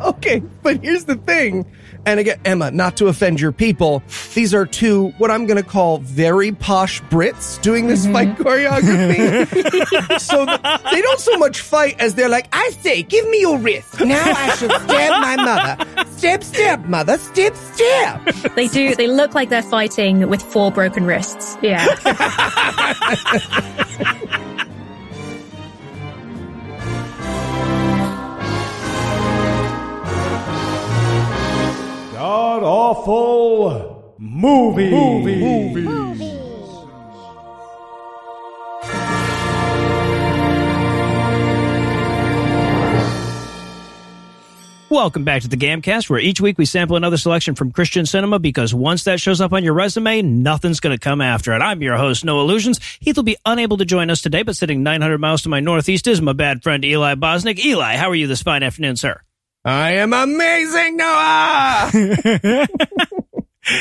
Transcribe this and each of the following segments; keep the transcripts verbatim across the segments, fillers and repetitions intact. Okay, but here's the thing. And again, Emma, not to offend your people, these are two, what I'm going to call very posh Brits doing this mm-hmm. fight choreography. So the, they don't so much fight as they're like, I say, give me your wrist. Now I shall stab my mother. Stab, stab, mother. Stab, stab. They do. They look like they're fighting with four broken wrists. Yeah. God Awful Movies. Movies. Movies. Movies. Welcome back to the GAMcast, where each week we sample another selection from Christian cinema, because once that shows up on your resume, nothing's going to come after it. I'm your host, Noah Lugeons. Heath will be unable to join us today, but sitting nine hundred miles to my northeast is my bad friend Eli Bosnick. Eli, how are you this fine afternoon, sir? I am amazing, Noah!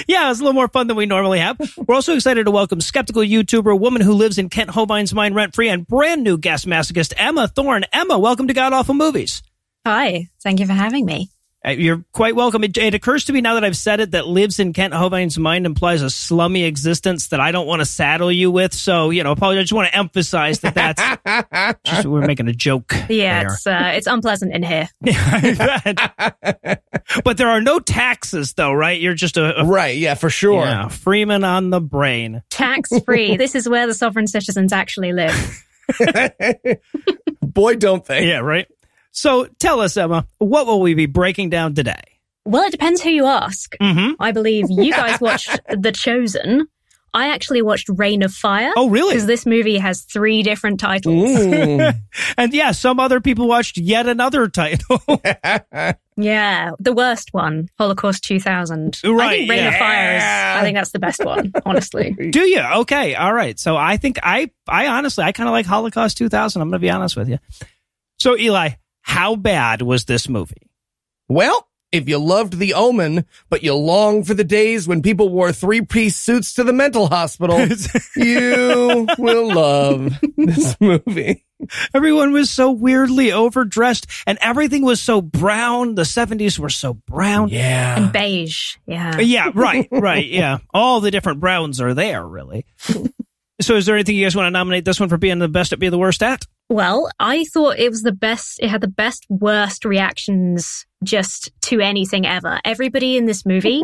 Yeah, it's a little more fun than we normally have. We're also excited to welcome skeptical YouTuber, woman who lives in Kent Hovind's mind rent-free, and brand new guest masochist, Emma Thorne. Emma, welcome to God Awful Movies. Hi, thank you for having me. Uh, you're quite welcome. It, it occurs to me now that I've said it that lives in Kent Hovind's mind implies a slummy existence that I don't want to saddle you with. So, you know, I just want to emphasize that that's just, we're making a joke. Yeah, there. it's uh, it's unpleasant in here. But there are no taxes, though, right? You're just a, a right. Yeah, for sure. Yeah, Freeman on the brain. Tax free. This is where the sovereign citizens actually live. Boy, don't they? Yeah, right. So tell us, Emma, what will we be breaking down today? Well, it depends who you ask. Mm-hmm. I believe you guys watched The Chosen. I actually watched Reign of Fire. Oh, really? Because this movie has three different titles. And yeah, some other people watched yet another title. Yeah, the worst one, Holocaust two thousand. Right, I think Reign yeah. of Fire is, I think that's the best one, honestly. Do you? Okay, all right. So I think I, I honestly, I kind of like Holocaust two thousand. I'm going to be honest with you. So, Eli, how bad was this movie? Well, if you loved The Omen, but you long for the days when people wore three-piece suits to the mental hospital, you will love this movie. Everyone was so weirdly overdressed, and everything was so brown. The seventies were so brown. Yeah. And beige. Yeah. Yeah, right, right, yeah. All the different browns are there, really. So is there anything you guys want to nominate this one for being the best at being the worst at? Well, I thought it was the best. It had the best, worst reactions just to anything ever. Everybody in this movie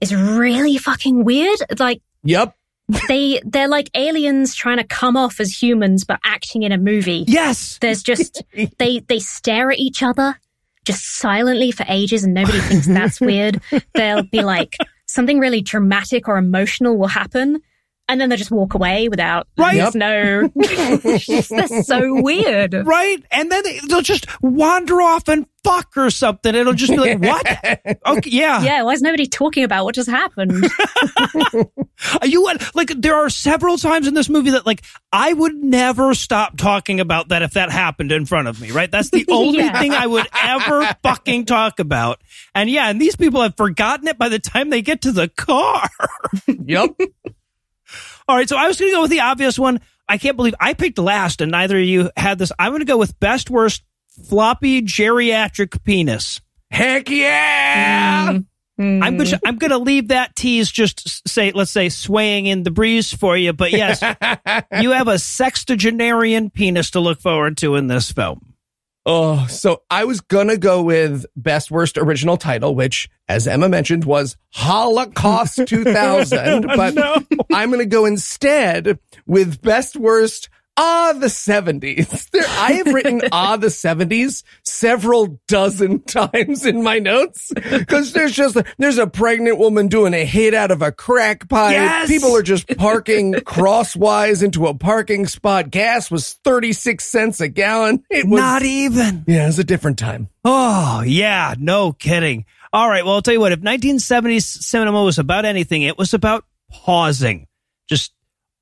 is really fucking weird. Like, yep. They, they're like aliens trying to come off as humans, but acting in a movie. Yes. There's just, they, they stare at each other just silently for ages and nobody thinks that's weird. They'll be like, something really dramatic or emotional will happen. And then they just walk away without, right? Yep. No, they're so weird. Right? And then they, they'll just wander off and fuck or something. It'll just be like, what? Okay, yeah. Yeah, why is nobody talking about what just happened? Are you like, there are several times in this movie that, like, I would never stop talking about that if that happened in front of me, right? That's the only yeah. thing I would ever fucking talk about. And yeah, and these people have forgotten it by the time they get to the car. Yep. All right, so I was going to go with the obvious one. I can't believe I picked last, and neither of you had this. I'm going to go with best, worst, floppy geriatric penis. Heck yeah! Mm. Mm. I'm going to, I'm going to leave that tease just say, let's say, swaying in the breeze for you. But yes, you have a sextagenarian penis to look forward to in this film. Oh, so I was going to go with best, worst original title, which, as Emma mentioned, was Holocaust two thousand. But no. I'm going to go instead with best, worst, ah, the seventies. There, I have written ah, the seventies several dozen times in my notes because there's just there's a pregnant woman doing a hit out of a crack pipe. Yes! People are just parking crosswise into a parking spot. Gas was thirty-six cents a gallon. It was not even. Yeah, it was a different time. Oh, yeah. No kidding. All right. Well, I'll tell you what. If nineteen seventies cinema was about anything, it was about pausing. Just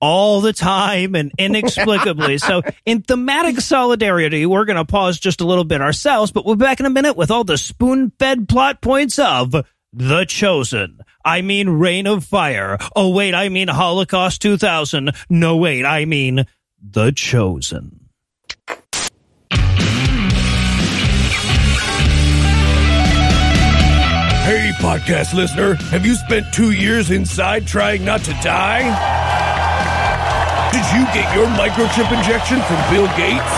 all the time and inexplicably. So in thematic solidarity, we're going to pause just a little bit ourselves, but we'll be back in a minute with all the spoon-fed plot points of The Chosen. I mean Reign of Fire. Oh, wait, I mean Holocaust two thousand. No, wait, I mean The Chosen. Hey, podcast listener, have you spent two years inside trying not to die? Did you get your microchip injection from Bill Gates?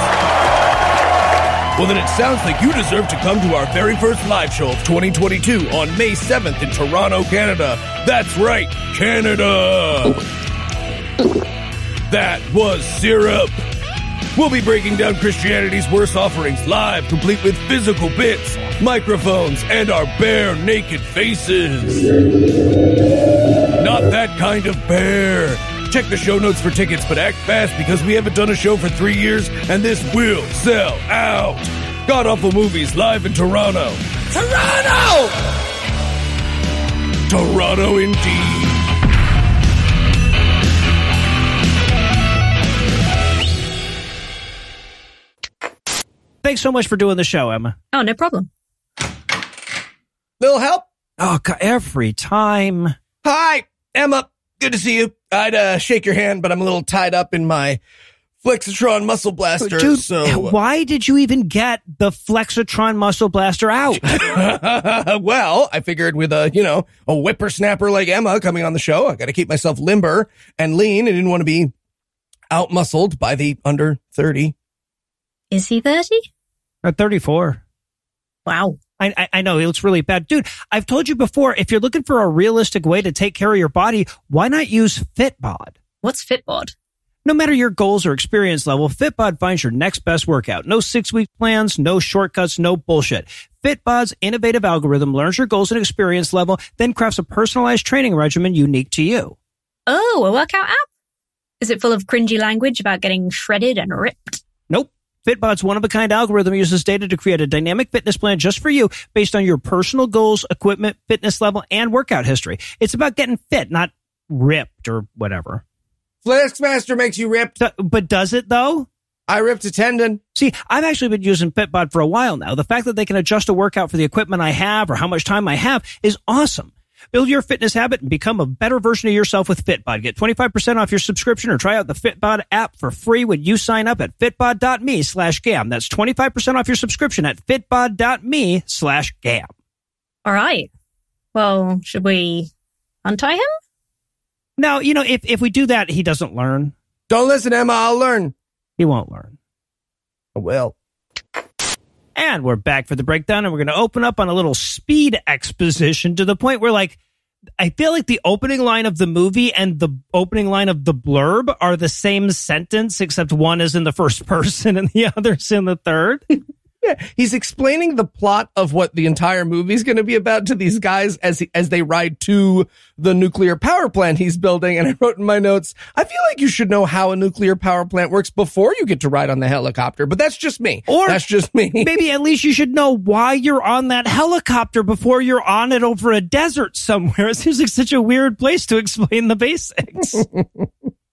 Well, then it sounds like you deserve to come to our very first live show of twenty twenty-two on May seventh in Toronto, Canada. That's right, Canada! That was syrup. We'll be breaking down Christianity's worst offerings live, complete with physical bits, microphones, and our bare naked faces. Not that kind of bare. Check the show notes for tickets, but act fast because we haven't done a show for three years, and this will sell out. God Awful Movies live in Toronto. Toronto! Toronto indeed. Thanks so much for doing the show, Emma. Oh, no problem. Little help? Oh, God, every time. Hi, Emma. Good to see you. I'd uh, shake your hand, but I'm a little tied up in my Flexitron Muscle Blaster. Dude, so why did you even get the Flexitron Muscle Blaster out? Well, I figured with a, you know, a whippersnapper like Emma coming on the show, I got to keep myself limber and lean. I didn't want to be outmuscled by the under thirty. Is he thirty? At thirty-four. Wow. I, I I know, he looks really bad. Dude, I've told you before, if you're looking for a realistic way to take care of your body, why not use FitBod? What's FitBod? No matter your goals or experience level, FitBod finds your next best workout. No six-week plans, no shortcuts, no bullshit. FitBod's innovative algorithm learns your goals and experience level, then crafts a personalized training regimen unique to you. Oh, a workout app? Is it full of cringy language about getting shredded and ripped? Nope. FitBod's one-of-a-kind algorithm uses data to create a dynamic fitness plan just for you based on your personal goals, equipment, fitness level, and workout history. It's about getting fit, not ripped or whatever. Flexmaster makes you ripped. But does it, though? I ripped a tendon. See, I've actually been using FitBod for a while now. The fact that they can adjust a workout for the equipment I have or how much time I have is awesome. Build your fitness habit and become a better version of yourself with FitBod. Get twenty-five percent off your subscription or try out the FitBod app for free when you sign up at fitbod.me slash gam. That's twenty-five percent off your subscription at fitbod.me slash gam. All right. Well, should we untie him? No, you know, if, if we do that, he doesn't learn. Don't listen, Emma. I'll learn. He won't learn. I will. And we're back for the breakdown, and we're going to open up on a little speed exposition to the point where, like, I feel like the opening line of the movie and the opening line of the blurb are the same sentence, except one is in the first person and the other's in the third. Yeah, he's explaining the plot of what the entire movie is going to be about to these guys as he, as they ride to the nuclear power plant he's building. And I wrote in my notes, I feel like you should know how a nuclear power plant works before you get to ride on the helicopter. But that's just me. Or that's just me. Maybe at least you should know why you're on that helicopter before you're on it over a desert somewhere. It seems like such a weird place to explain the basics.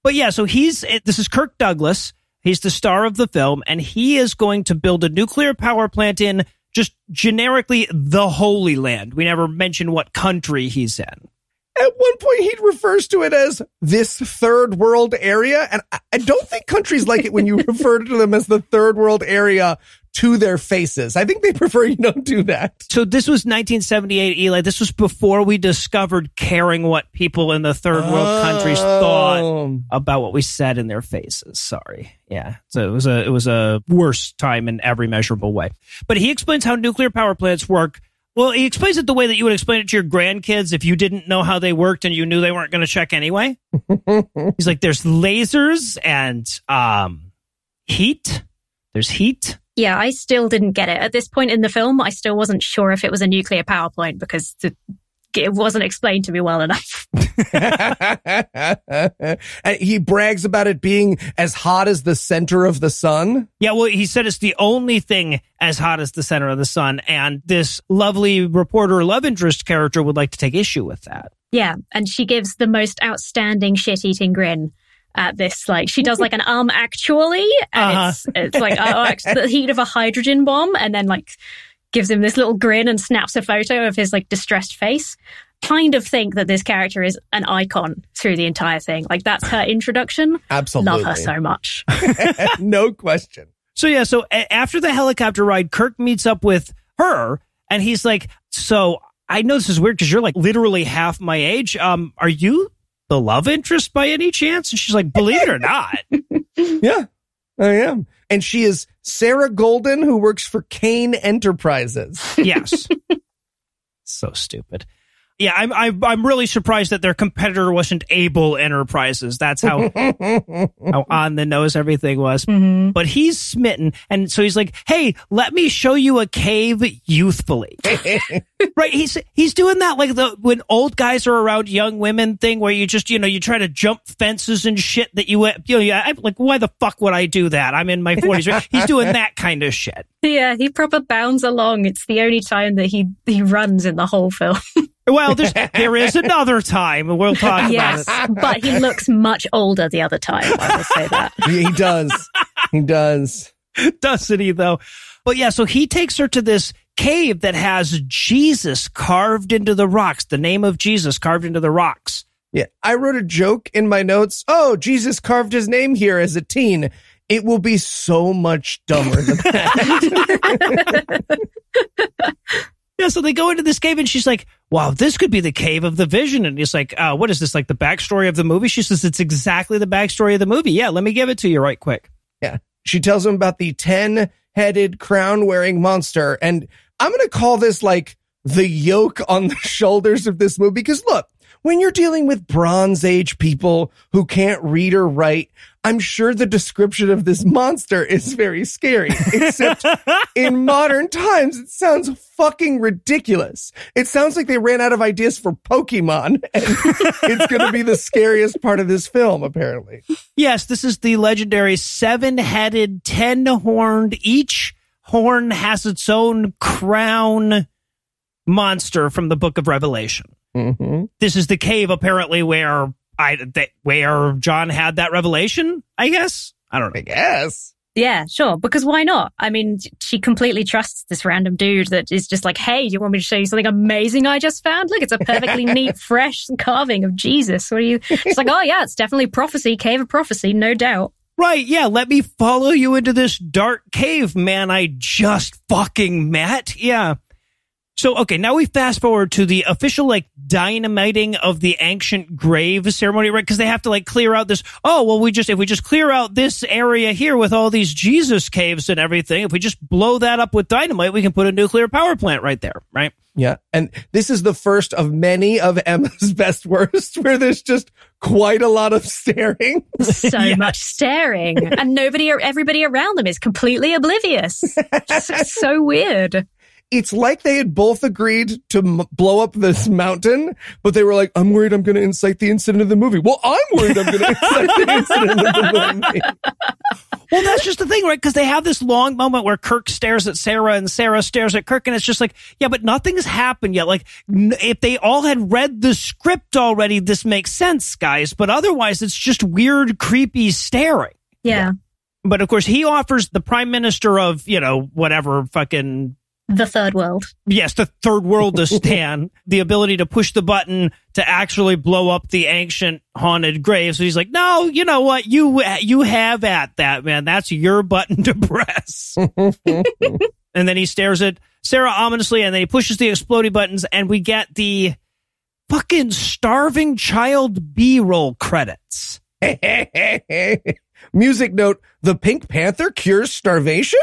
But yeah, so he's this is Kirk Douglas. He's the star of the film, and he is going to build a nuclear power plant in just generically the Holy Land. We never mention what country he's in. At one point, he refers to it as this third world area. And I don't think countries like it when you refer to them as the third world area to their faces. I think they prefer you don't do that. So this was nineteen seventy-eight, Eli. This was before we discovered caring what people in the third world oh. countries thought about what we said in their faces. Sorry. Yeah. So it was a it was a worse time in every measurable way. But he explains how nuclear power plants work. Well, he explains it the way that you would explain it to your grandkids if you didn't know how they worked and you knew they weren't going to check anyway. He's like, there's lasers and um, heat. There's heat. Yeah, I still didn't get it. At this point in the film, I still wasn't sure if it was a nuclear power plant because the, it wasn't explained to me well enough. He brags about it being as hot as the center of the sun. Yeah, well, he said it's the only thing as hot as the center of the sun. And this lovely reporter love interest character would like to take issue with that. Yeah, and she gives the most outstanding shit-eating grin at this. Like, she does like an um actually, and uh-huh. it's, it's like oh, the heat of a hydrogen bomb, and then like gives him this little grin and snaps a photo of his like distressed face. Kind of think that this character is an icon through the entire thing. Like, that's her introduction. Absolutely. Love her so much. No question. So, yeah. So a- after the helicopter ride, Kirk meets up with her and he's like, so I know this is weird because you're like literally half my age. Um, are you the love interest by any chance? And she's like, believe it or not. Yeah, I am. And she is Sarah Golden, who works for Kane Enterprises. Yes. So stupid. Yeah, I'm, I'm I'm really surprised that their competitor wasn't Able Enterprises. That's how, how on the nose everything was. Mm-hmm. But he's smitten. And so he's like, hey, let me show you a cave youthfully. Right? He's he's doing that like the when old guys are around young women thing where you just, you know, you try to jump fences and shit that you, you know, I'm like, why the fuck would I do that? I'm in my forties. Right? He's doing that kind of shit. Yeah, he proper bounds along. It's the only time that he, he runs in the whole film. Well, there's, there is another time, and we'll talk yes, about it. Yes, but he looks much older the other time, I will say that. He does. He does. Doesn't he, though? But yeah, so he takes her to this cave that has Jesus carved into the rocks, the name of Jesus carved into the rocks. Yeah, I wrote a joke in my notes. Oh, Jesus carved his name here as a teen. It will be so much dumber than that. Yeah, so they go into this cave and she's like, wow, this could be the cave of the vision. And he's like, uh, what is this, like the backstory of the movie? She says, it's exactly the backstory of the movie. Yeah, let me give it to you right quick. Yeah. She tells him about the ten-headed crown-wearing monster. And I'm going to call this like the yoke on the shoulders of this movie. Because look, when you're dealing with Bronze Age people who can't read or write, I'm sure the description of this monster is very scary, except in modern times, it sounds fucking ridiculous. It sounds like they ran out of ideas for Pokemon, and it's going to be the scariest part of this film, apparently. Yes, this is the legendary seven-headed, ten-horned, each horn has its own crown monster from the Book of Revelation. Mm-hmm. This is the cave, apparently, where I th- where John had that revelation, I guess. I don't know. I guess. Yeah, sure. Because why not? I mean, she completely trusts this random dude that is just like, hey, do you want me to show you something amazing I just found? Look, it's a perfectly neat, fresh carving of Jesus. What are you? It's like, oh, yeah, it's definitely prophecy, cave of prophecy, no doubt. Right, yeah, let me follow you into this dark cave, man, I just fucking met. Yeah. So, okay, now we fast forward to the official, like, dynamiting of the ancient grave ceremony, right? Because they have to, like, clear out this, oh, well, we just, if we just clear out this area here with all these Jesus caves and everything, if we just blow that up with dynamite, we can put a nuclear power plant right there, right? Yeah, and this is the first of many of Emma's best worst, where there's just quite a lot of staring. So yes. much staring. And nobody, everybody around them is completely oblivious. It's so weird. It's like they had both agreed to m- blow up this mountain, but they were like, I'm worried I'm going to incite the incident of the movie. Well, I'm worried I'm going to incite the incident of the movie. Well, that's just the thing, right? Because they have this long moment where Kirk stares at Sarah and Sarah stares at Kirk, and it's just like, yeah, but nothing's happened yet. Like, n- if they all had read the script already, this makes sense, guys. But otherwise, it's just weird, creepy staring. Yeah. yeah. But, of course, he offers the prime minister of, you know, whatever fucking... The third world. Yes, the third world to Stan. The ability to push the button to actually blow up the ancient haunted grave. So he's like, no, you know what? You you have at that, man. That's your button to press. And then he stares at Sarah ominously, and then he pushes the explodey buttons, and we get the fucking starving child B-roll credits. Music note, the Pink Panther cures starvation?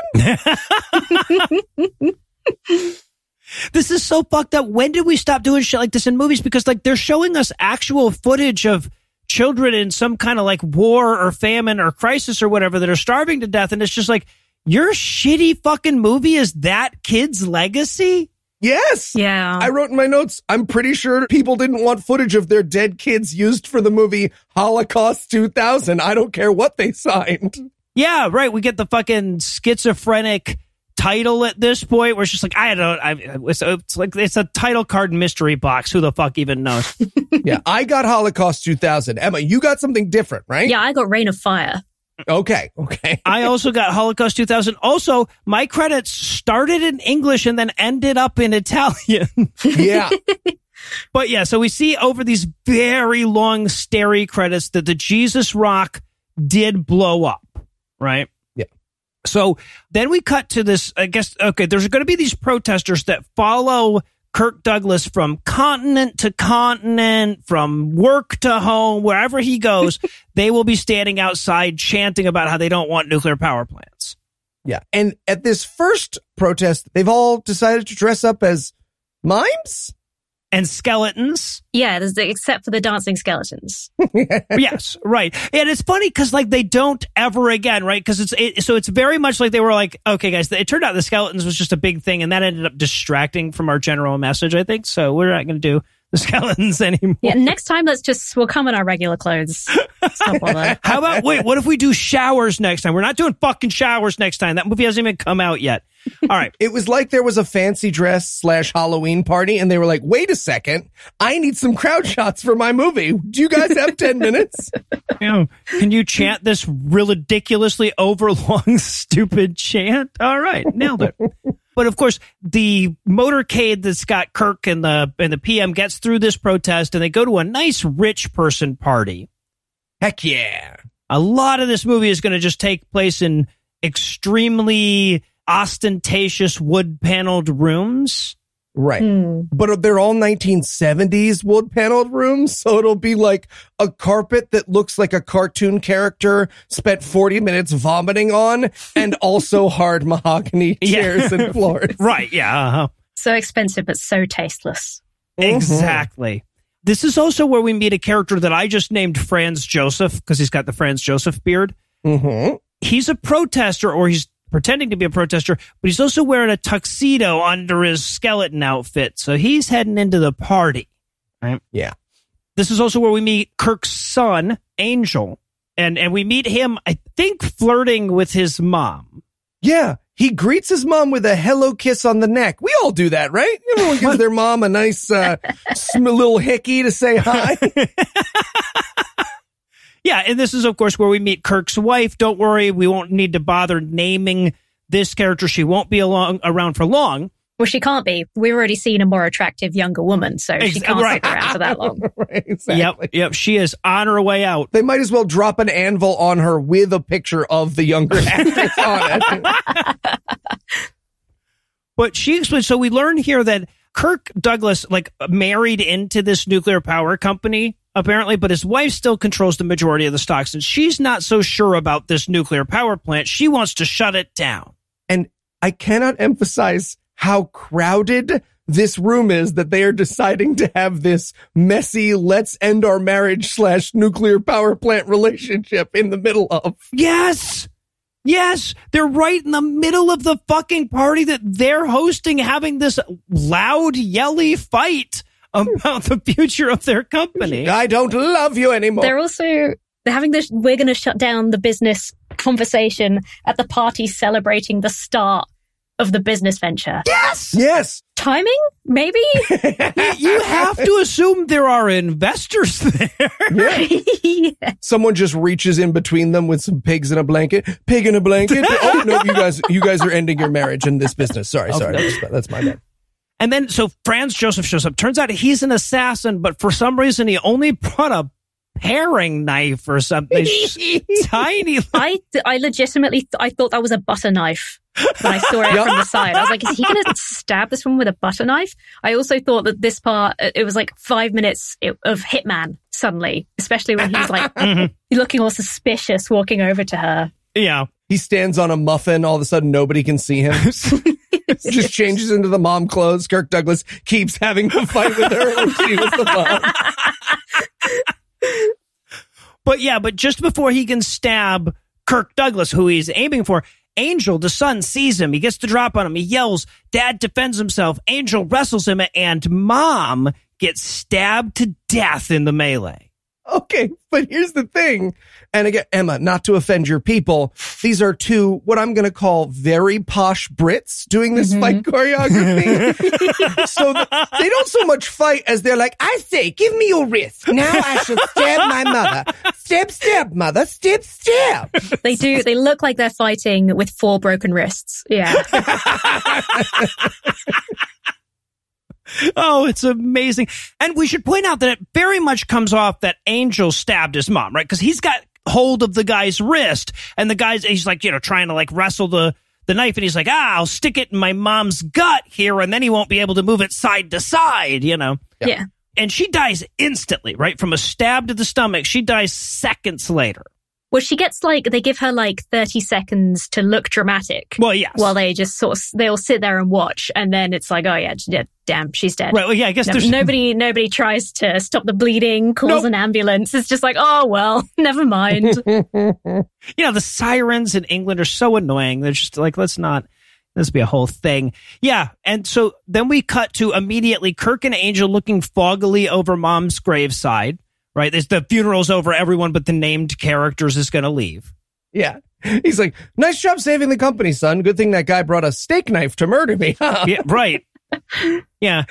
This is so fucked up. When did we stop doing shit like this in movies? Because like they're showing us actual footage of children in some kind of like war or famine or crisis or whatever that are starving to death. And it's just like, your shitty fucking movie is that kid's legacy? Yes. Yeah. I wrote in my notes, I'm pretty sure people didn't want footage of their dead kids used for the movie Holocaust two thousand. I don't care what they signed. Yeah, right. We get the fucking schizophrenic title at this point where it's just like, I don't, I, it's, it's like, it's a title card mystery box. Who the fuck even knows? Yeah. I got Holocaust two thousand. Emma, you got something different, right? Yeah, I got Reign of Fire. Okay. Okay. I also got Holocaust two thousand. Also, my credits started in English and then ended up in Italian. Yeah. But yeah, so we see over these very long, starry credits that the Jesus rock did blow up, right? Yeah. So then we cut to this, I guess, okay, there's going to be these protesters that follow Kirk Douglas from continent to continent, from work to home, wherever he goes, they will be standing outside chanting about how they don't want nuclear power plants. Yeah. And at this first protest, they've all decided to dress up as mimes and skeletons. Yeah, there's the, except for the dancing skeletons. Yes, right. And it's funny because, like, they don't ever again, right? Because it's it, so it's very much like they were like, okay, guys, it turned out the skeletons was just a big thing, and that ended up distracting from our general message, I think. So we're not going to do the skeletons anymore. Yeah, next time, let's just, we'll come in our regular clothes. Stop all that. How about, wait, what if we do showers next time? We're not doing fucking showers next time. That movie hasn't even come out yet. All right. It was like there was a fancy dress slash Halloween party, and they were like, wait a second, I need some crowd shots for my movie. Do you guys have ten minutes? Yeah. Can you chant this ridiculously overlong, stupid chant? All right. Nailed it. But of course, the motorcade that's got Kirk and the and the P M gets through this protest, and they go to a nice rich person party. Heck yeah. A lot of this movie is going to just take place in extremely ostentatious wood-paneled rooms. Right. Mm. But they're all nineteen seventies wood-paneled rooms, so it'll be like a carpet that looks like a cartoon character spent forty minutes vomiting on, and also hard mahogany chairs and floors. Right, yeah. Uh-huh. So expensive, but so tasteless. Exactly. Mm-hmm. This is also where we meet a character that I just named Franz Joseph, because he's got the Franz Joseph beard. Mm-hmm. He's a protester, or he's pretending to be a protester, but he's also wearing a tuxedo under his skeleton outfit. So he's heading into the party. Right? Yeah. This is also where we meet Kirk's son, Angel. And and we meet him, I think, flirting with his mom. Yeah. He greets his mom with a hello kiss on the neck. We all do that, right? Everyone gives their mom a nice uh, sm- little hickey to say hi. Yeah, and this is, of course, where we meet Kirk's wife. Don't worry, we won't need to bother naming this character. She won't be along, around for long. Well, she can't be. We've already seen a more attractive younger woman, so she exactly. can't right. stick around for that long. Right, exactly. Yep, yep. She is on her way out. They might as well drop an anvil on her with a picture of the younger actress on it. But she explains, so we learn here that Kirk Douglas, like, married into this nuclear power company, apparently, but his wife still controls the majority of the stocks, and she's not so sure about this nuclear power plant. She wants to shut it down. And I cannot emphasize how crowded this room is that they are deciding to have this messy, let's end our marriage slash nuclear power plant relationship in the middle of. Yes. Yes, they're right in the middle of the fucking party that they're hosting, having this loud, yelly fight about the future of their company. I don't love you anymore. They're also they're having this, we're going to shut down the business conversation at the party celebrating the start of the business venture. Yes! Yes! Timing? Maybe? You have to assume there are investors there. Yeah. Yeah. Someone just reaches in between them with some pigs in a blanket. Pig in a blanket. Oh, no, you guys you guys are ending your marriage in this business. Sorry, sorry. Okay. That's, that's my bad. And then, so Franz Joseph shows up. Turns out he's an assassin, but for some reason, he only brought a paring knife or something. Tiny. I, I legitimately, th- I thought that was a butter knife when I saw it from the side. I was like, is he going to stab this woman with a butter knife? I also thought that this part, it was like five minutes of Hitman suddenly, especially when he's like mm-hmm. looking all suspicious, walking over to her. Yeah. He stands on a muffin. All of a sudden, nobody can see him. Just changes into the mom clothes. Kirk Douglas keeps having the fight with her when she was the mom. But yeah, but just before he can stab Kirk Douglas, who he's aiming for, Angel, the son, sees him. He gets the drop on him. He yells. Dad defends himself. Angel wrestles him, and Mom gets stabbed to death in the melee. Okay, but here's the thing. And again, Emma, not to offend your people, these are two, what I'm going to call very posh Brits doing this mm-hmm. fight choreography. So the, they don't so much fight as they're like, I say, give me your wrist. Now I shall stab my mother. Stab, stab, mother. Stab, stab. They do. They look like they're fighting with four broken wrists. Yeah. Oh, it's amazing. And we should point out that it very much comes off that Angel stabbed his mom, right? Because he's got hold of the guy's wrist, and the guy's, he's like, you know, trying to like wrestle the, the knife and he's like, ah, I'll stick it in my mom's gut here and then he won't be able to move it side to side, you know? Yeah. yeah. And she dies instantly, right? From a stab to the stomach. She dies seconds later. Well, she gets like, they give her like thirty seconds to look dramatic. Well, yes. While they just sort of, they all sit there and watch. And then it's like, oh yeah, yeah damn, she's dead. Right, well, yeah, I guess no, there's... Nobody, nobody tries to stop the bleeding, calls nope. an ambulance. It's just like, oh, well, never mind. You know, the sirens in England are so annoying. They're just like, let's not, this be a whole thing. Yeah. And so then we cut to immediately Kirk and Angel looking foggily over mom's graveside. Right, it's the funeral's over, everyone but the named characters is going to leave. Yeah. He's like, nice job saving the company, son. Good thing that guy brought a steak knife to murder me. Yeah, right. Yeah.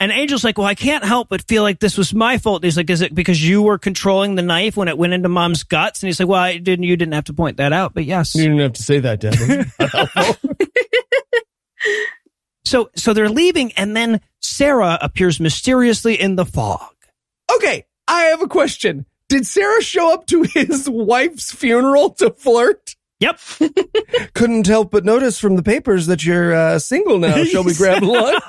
And Angel's like, well, I can't help but feel like this was my fault. And he's like, is it because you were controlling the knife when it went into mom's guts? And he's like, well, I didn't, you didn't have to point that out, but yes. You didn't have to say that, Dad. so, so they're leaving, and then Sarah appears mysteriously in the fog. Okay. I have a question. Did Sarah show up to his wife's funeral to flirt? Yep. Couldn't help but notice from the papers that you're uh, single now. Shall we grab lunch?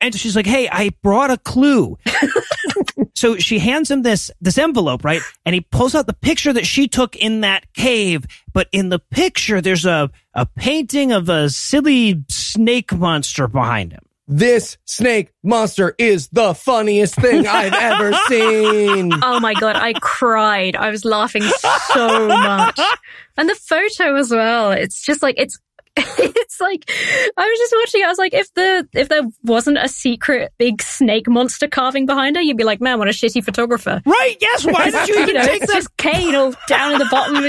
And she's like, hey, I brought a clue. So she hands him this this envelope, right? And he pulls out the picture that she took in that cave. But in the picture, there's a, a painting of a silly snake monster behind him. This snake monster is the funniest thing I've ever seen. Oh, my God. I cried. I was laughing so much. And the photo as well. It's just like it's it's like I was just watching. I was like, if the if there wasn't a secret big snake monster carving behind her, you'd be like, man, what a shitty photographer. Right. Yes. Why did you, you know, take it's that? Just Kane all down at the bottom.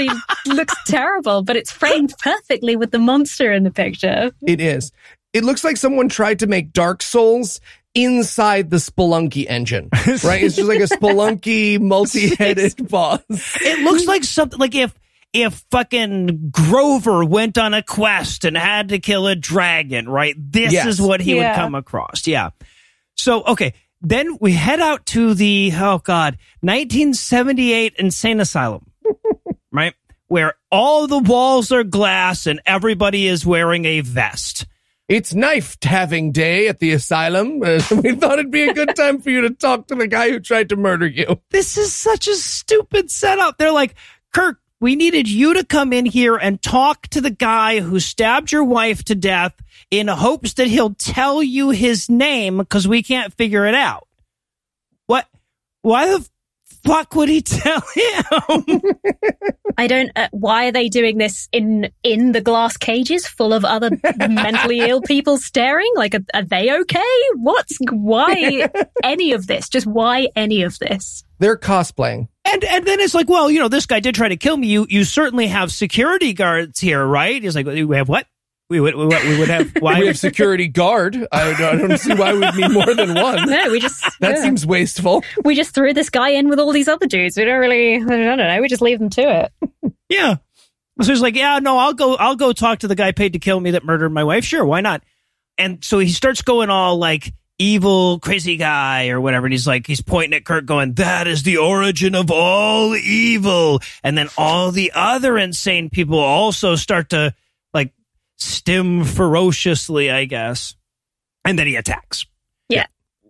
He looks terrible, but it's framed perfectly with the monster in the picture. It is. It looks like someone tried to make Dark Souls inside the Spelunky engine, right? It's just like a Spelunky multi-headed boss. It looks like something like if if fucking Grover went on a quest and had to kill a dragon, right? This yes. is what he yeah. would come across. Yeah. So, okay. Then we head out to the, oh God, nineteen seventy-eight insane asylum, right? Where all the walls are glass and everybody is wearing a vest. It's knife-having day at the asylum. Uh, we thought it'd be a good time for you to talk to the guy who tried to murder you. This is such a stupid setup. They're like, Kirk, we needed you to come in here and talk to the guy who stabbed your wife to death in hopes that he'll tell you his name because we can't figure it out. What? Why the fuck would he tell him? I don't. Uh, why are they doing this in in the glass cages full of other mentally ill people staring? Like, are, are they okay? What's why any of this? Just why any of this? They're cosplaying, and and then it's like, well, you know, this guy did try to kill me. You you certainly have security guards here, right? He's like, we have what? We would we would have why we have security guard. I don't, I don't see why we'd need more than one. No, we just that yeah. seems wasteful. We just threw this guy in with all these other dudes. We don't really. I don't know. We just leave them to it. Yeah. So he's like, yeah, no, I'll go. I'll go talk to the guy paid to kill me that murdered my wife. Sure, why not? And so he starts going all like evil, crazy guy or whatever. And he's like, he's pointing at Kirk, going, "That is the origin of all evil." And then all the other insane people also start to. Stim ferociously, I guess. And then he attacks. Yeah.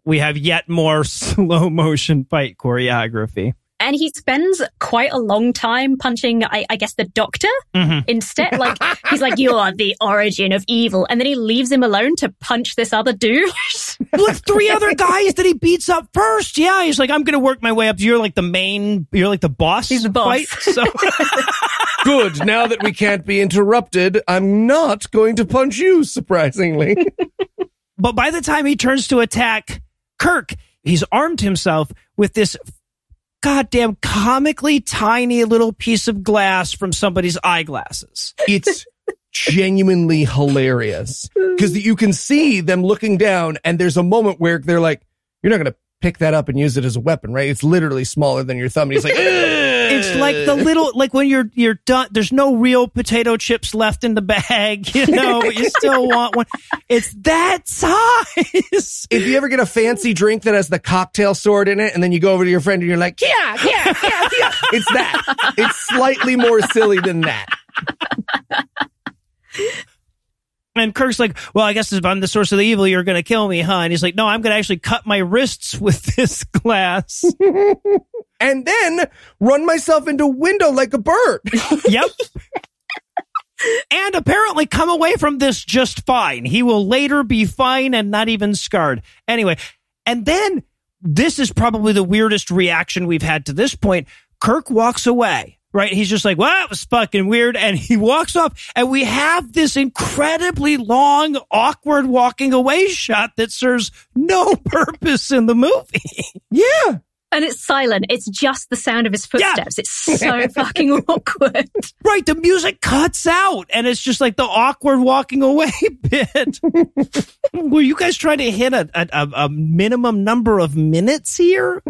We have yet more slow motion fight choreography. And he spends quite a long time punching, I, I guess, the doctor mm-hmm. instead. Like, he's like, you are the origin of evil. And then he leaves him alone to punch this other dude. With three other guys that he beats up first. Yeah. He's like, I'm going to work my way up. You're like the main, you're like the boss. He's the boss. Right? So. Good. Now that we can't be interrupted, I'm not going to punch you, surprisingly. But by the time he turns to attack Kirk, he's armed himself with this goddamn comically tiny little piece of glass from somebody's eyeglasses. It's genuinely hilarious because you can see them looking down and there's a moment where they're like, you're not going to pick that up and use it as a weapon, right? It's literally smaller than your thumb. And he's like, it's like the little, like when you're you're done, there's no real potato chips left in the bag, you know, but you still want one. It's that size. If you ever get a fancy drink that has the cocktail sword in it, and then you go over to your friend and you're like, yeah, yeah, yeah, yeah. It's that. It's slightly more silly than that. And Kirk's like, well, I guess if I'm the source of the evil, you're going to kill me, huh? And he's like, no, I'm going to actually cut my wrists with this glass. And then run myself into a window like a bird. Yep. And apparently come away from this just fine. He will later be fine and not even scarred. Anyway, and then this is probably the weirdest reaction we've had to this point. Kirk walks away. Right. He's just like, well, that was fucking weird. And he walks off, and we have this incredibly long, awkward walking away shot that serves no purpose in the movie. Yeah. And it's silent. It's just the sound of his footsteps. Yeah. It's so fucking awkward. Right. The music cuts out, and it's just like the awkward walking away bit. Were you guys trying to hit a, a, a minimum number of minutes here?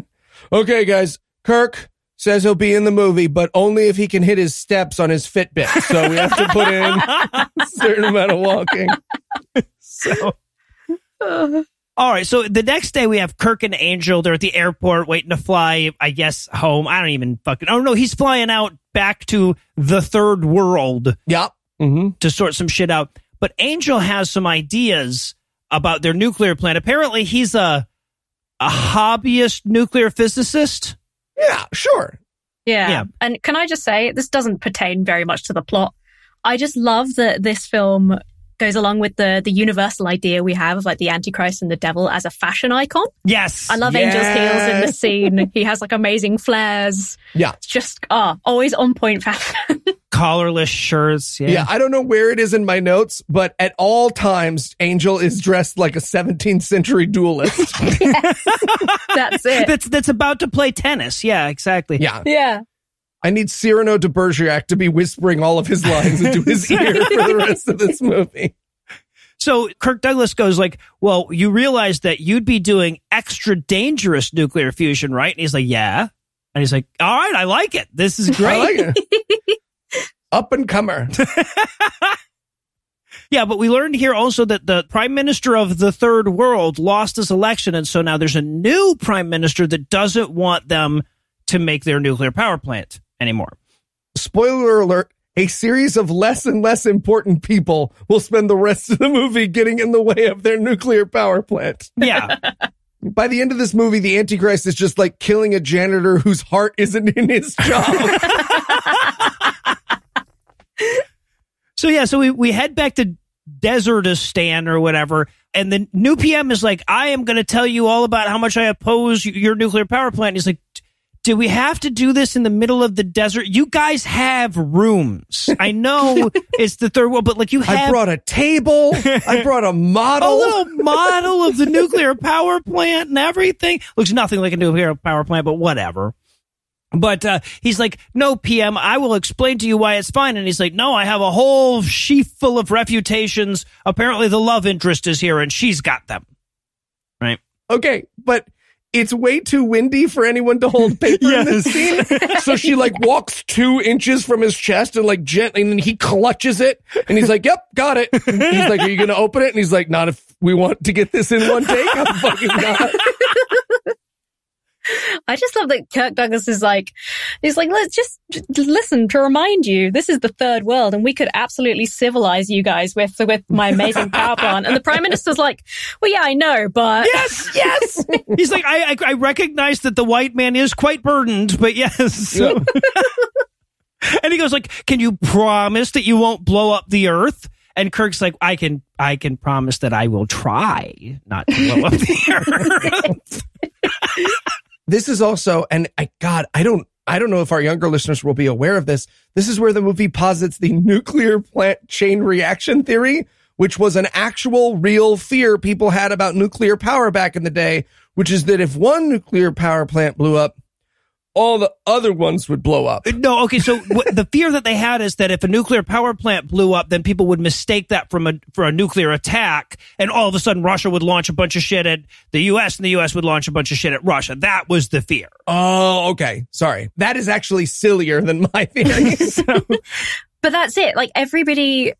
Okay, guys. Kirk says he'll be in the movie, but only if he can hit his steps on his Fitbit. So we have to put in a certain amount of walking. So, all right. So the next day we have Kirk and Angel. They're at the airport waiting to fly, I guess, home. I don't even fucking... Oh, no, he's flying out back to the third world. Yep. Mm-hmm. To sort some shit out. But Angel has some ideas about their nuclear plant. Apparently, he's a a hobbyist nuclear physicist. Yeah, sure. Yeah. yeah. And can I just say, this doesn't pertain very much to the plot. I just love that this film goes along with the the universal idea we have of like the Antichrist and the devil as a fashion icon. Yes. I love yes. Angel's heels in this scene. He has like amazing flares. Yeah. It's just ah, oh, always on point fashion. Collarless shirts. Yeah. yeah. I don't know where it is in my notes, but at all times, Angel is dressed like a seventeenth century duelist. That's it. That's that's about to play tennis. Yeah, exactly. Yeah. Yeah. I need Cyrano de Bergerac to be whispering all of his lines into his ear for the rest of this movie. So Kirk Douglas goes like, well, you realize that you'd be doing extra dangerous nuclear fusion, right? And he's like, yeah. And he's like, all right, I like it. This is great. I like it. Up and comer. Yeah, but we learned here also that the prime minister of the third world lost his election. And so now there's a new prime minister that doesn't want them to make their nuclear power plant anymore. Spoiler alert, a series of less and less important people will spend the rest of the movie getting in the way of their nuclear power plant. Yeah. By the end of this movie, the Antichrist is just like killing a janitor whose heart isn't in his job. So, yeah, so we, we head back to Desertistan or whatever. And the new P M is like, I am going to tell you all about how much I oppose your nuclear power plant. And he's like, do we have to do this in the middle of the desert? You guys have rooms. I know it's the third world, but like you have. I brought a table. I brought a model. A little model of the nuclear power plant and everything. Looks nothing like a nuclear power plant, but whatever. But uh, he's like, no, P M, I will explain to you why it's fine. And he's like, no, I have a whole sheaf full of refutations. Apparently the love interest is here and she's got them. Right. Okay. But it's way too windy for anyone to hold paper yes. in this scene. So she like walks two inches from his chest and like gently, and he clutches it. And he's like, yep, got it. And he's like, are you going to open it? And he's like, not if we want to get this in one take. I'm fucking not. I just love that Kirk Douglas is like, he's like, let's just, just listen to remind you, this is the third world and we could absolutely civilize you guys with with my amazing power plant. And the prime minister's like, well, yeah, I know, but... Yes, yes! He's like, I, I I recognize that the white man is quite burdened, but yes. So. And he goes like, can you promise that you won't blow up the earth? And Kirk's like, I can, I can promise that I will try not to blow up the earth. This is also, and I, God, I don't, I don't know if our younger listeners will be aware of this. This is where the movie posits the nuclear plant chain reaction theory, which was an actual real fear people had about nuclear power back in the day, which is that if one nuclear power plant blew up, all the other ones would blow up. No, okay, so w- the fear that they had is that if a nuclear power plant blew up, then people would mistake that from a, for a nuclear attack, and all of a sudden Russia would launch a bunch of shit at the U S, and the U S would launch a bunch of shit at Russia. That was the fear. Oh, okay, sorry. That is actually sillier than my theory. So. But that's it. Like, everybody...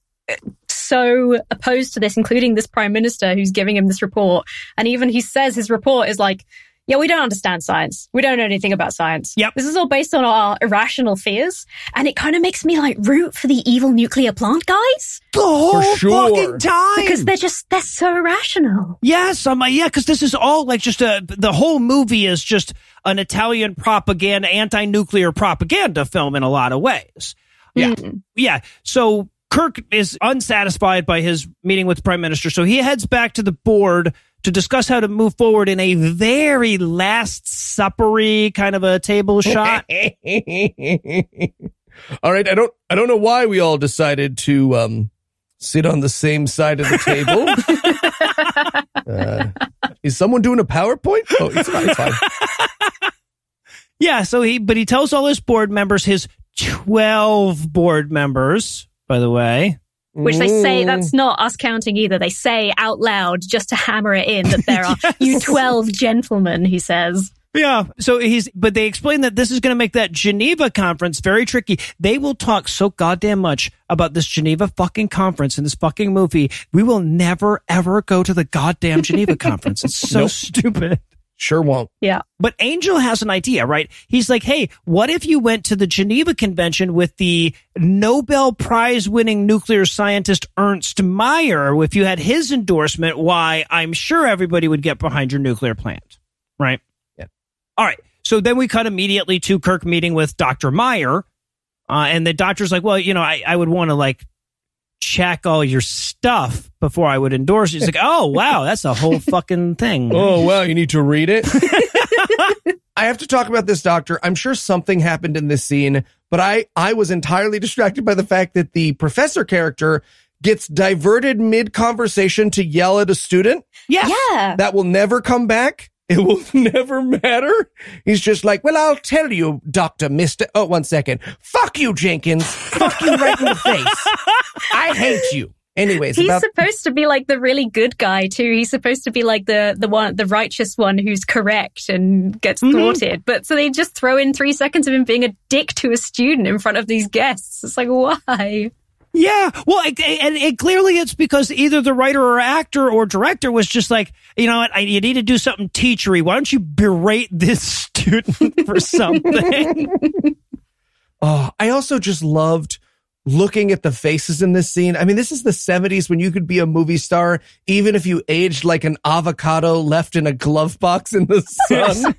so opposed to this, including this prime minister who's giving him this report. And even he says his report is like, yeah, we don't understand science. We don't know anything about science. Yep. This is all based on our irrational fears. And it kind of makes me like root for the evil nuclear plant guys. The whole for sure. fucking time. Because they're just, they're so irrational. Yes. I'm, yeah, because this is all like just a, the whole movie is just an Italian propaganda, anti-nuclear propaganda film in a lot of ways. Yeah. Mm. Yeah. So Kirk is unsatisfied by his meeting with the prime minister. So he heads back to the board to discuss how to move forward in a very Last Supper-y kind of a table shot. All right, I don't, I don't know why we all decided to um, sit on the same side of the table. uh, is someone doing a PowerPoint? Oh, it's fine. It's fine. Yeah. So he, but he tells all his board members, his twelve board members, by the way. Which they say, that's not us counting either. They say out loud just to hammer it in that there are yes. you twelve gentlemen, he says. Yeah. So he's, but they explain that this is going to make that Geneva conference very tricky. They will talk so goddamn much about this Geneva fucking conference in this fucking movie. We will never, ever go to the goddamn Geneva conference. It's so nope. stupid. Sure won't. Yeah. But Angel has an idea, right? He's like, hey, what if you went to the Geneva Convention with the Nobel Prize winning nuclear scientist Ernst Meyer? If you had his endorsement, why, I'm sure everybody would get behind your nuclear plant, right? Yeah. All right. So then we cut immediately to Kirk meeting with Doctor Meyer. Uh, and the doctor's like, well, you know, I, I would want to like check all your stuff before I would endorse it. It's like, oh, wow, that's a whole fucking thing. Oh, wow, you need to read it? I have to talk about this, doctor. I'm sure something happened in this scene, but I, I was entirely distracted by the fact that the professor character gets diverted mid-conversation to yell at a student. Yes. Yeah. That will never come back. It will never matter. He's just like, well, I'll tell you, Doctor Mister Oh, one second. Fuck you, Jenkins. Fuck you right in the face. I hate you. Anyways, he's about- supposed to be like the really good guy too. He's supposed to be like the the one, the righteous one who's correct and gets mm-hmm. thwarted. But so they just throw in three seconds of him being a dick to a student in front of these guests. It's like, why? Yeah, well, and it, it, it clearly it's because either the writer or actor or director was just like, you know what, I, you need to do something teachery. Why don't you berate this student for something? Oh, I also just loved looking at the faces in this scene. I mean, this is the seventies when you could be a movie star, even if you aged like an avocado left in a glove box in the sun.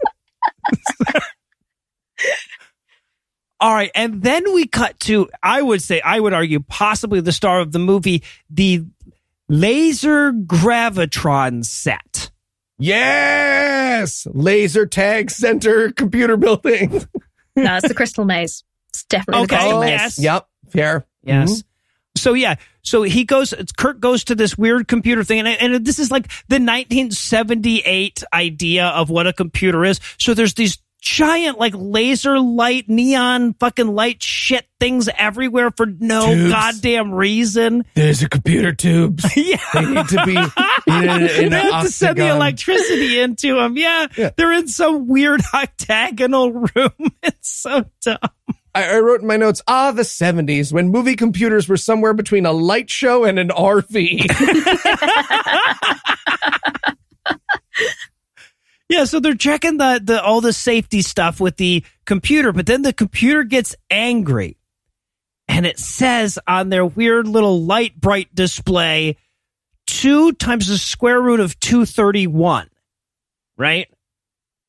All right. And then we cut to, I would say, I would argue possibly the star of the movie, the laser gravitron set. Yes. Laser tag center computer building. No, it's the crystal maze. It's definitely okay, the crystal maze. Yes. Yep. Fair. Yes. Mm-hmm. So, yeah. So he goes, Kirk goes to this weird computer thing. And, and this is like the nineteen seventy-eight idea of what a computer is. So there's these giant like laser light neon fucking light shit things everywhere for no tubes. Goddamn reason. There's a computer tubes. Yeah, they need to be in, in, in they have octagon. To send the electricity into them. Yeah. Yeah, they're in some weird octagonal room. It's so dumb. I, I wrote in my notes, ah, the seventies when movie computers were somewhere between a light show and an R V. Yeah, so they're checking the, the all the safety stuff with the computer, but then the computer gets angry. And it says on their weird little light bright display, two times the square root of two thirty-one, right?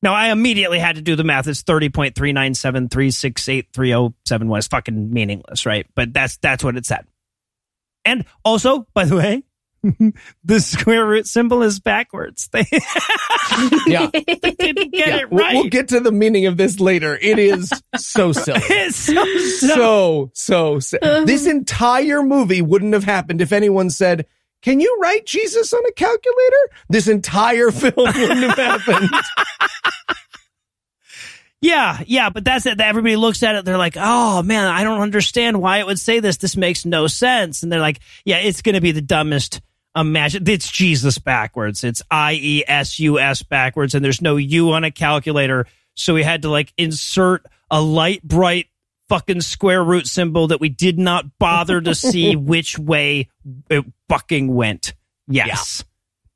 Now, I immediately had to do the math. It's thirty point three nine seven three six eight three zero seven. Well, it's fucking meaningless, right? But that's that's what it said. And also, by the way, the square root symbol is backwards. They yeah. didn't get yeah. it right. We'll get to the meaning of this later. It is so silly. It's so, so, so silly. Um, this entire movie wouldn't have happened if anyone said, can you write Jesus on a calculator? This entire film wouldn't have happened. Yeah, yeah, but that's it. Everybody looks at it. They're like, oh, man, I don't understand why it would say this. This makes no sense. And they're like, yeah, it's going to be the dumbest. Imagine it's Jesus backwards. It's I E S U S backwards, and there's no U on a calculator. So we had to like insert a light, bright fucking square root symbol that we did not bother to see which way it fucking went. Yes.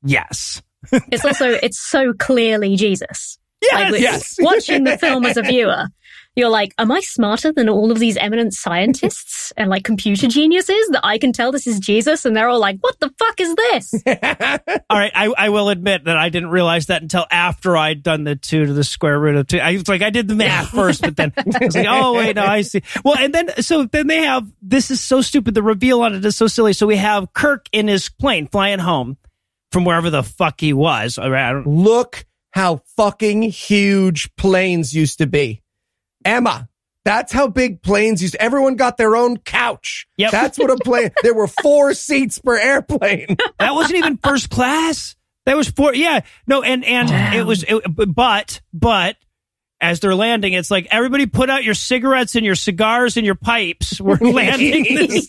Yeah. Yes. It's also it's so clearly Jesus. Yes, like, yes. Watching the film as a viewer, you're like, am I smarter than all of these eminent scientists and like computer geniuses that I can tell this is Jesus? And they're all like, what the fuck is this? All right. I, I will admit that I didn't realize that until after I'd done the two to the square root of two. I was like, I did the math first, but then I was like, oh, wait, no, I see. Well, and then so then they have, this is so stupid. The reveal on it is so silly. So we have Kirk in his plane flying home from wherever the fuck he was. I don't, Look how fucking huge planes used to be. Emma, that's how big planes used. Everyone got their own couch. Yep. That's what a plane. There were four seats per airplane. That wasn't even first class. That was four. Yeah. No, and, and wow. it was, it, but, but as they're landing, it's like, everybody put out your cigarettes and your cigars and your pipes. We're landing this,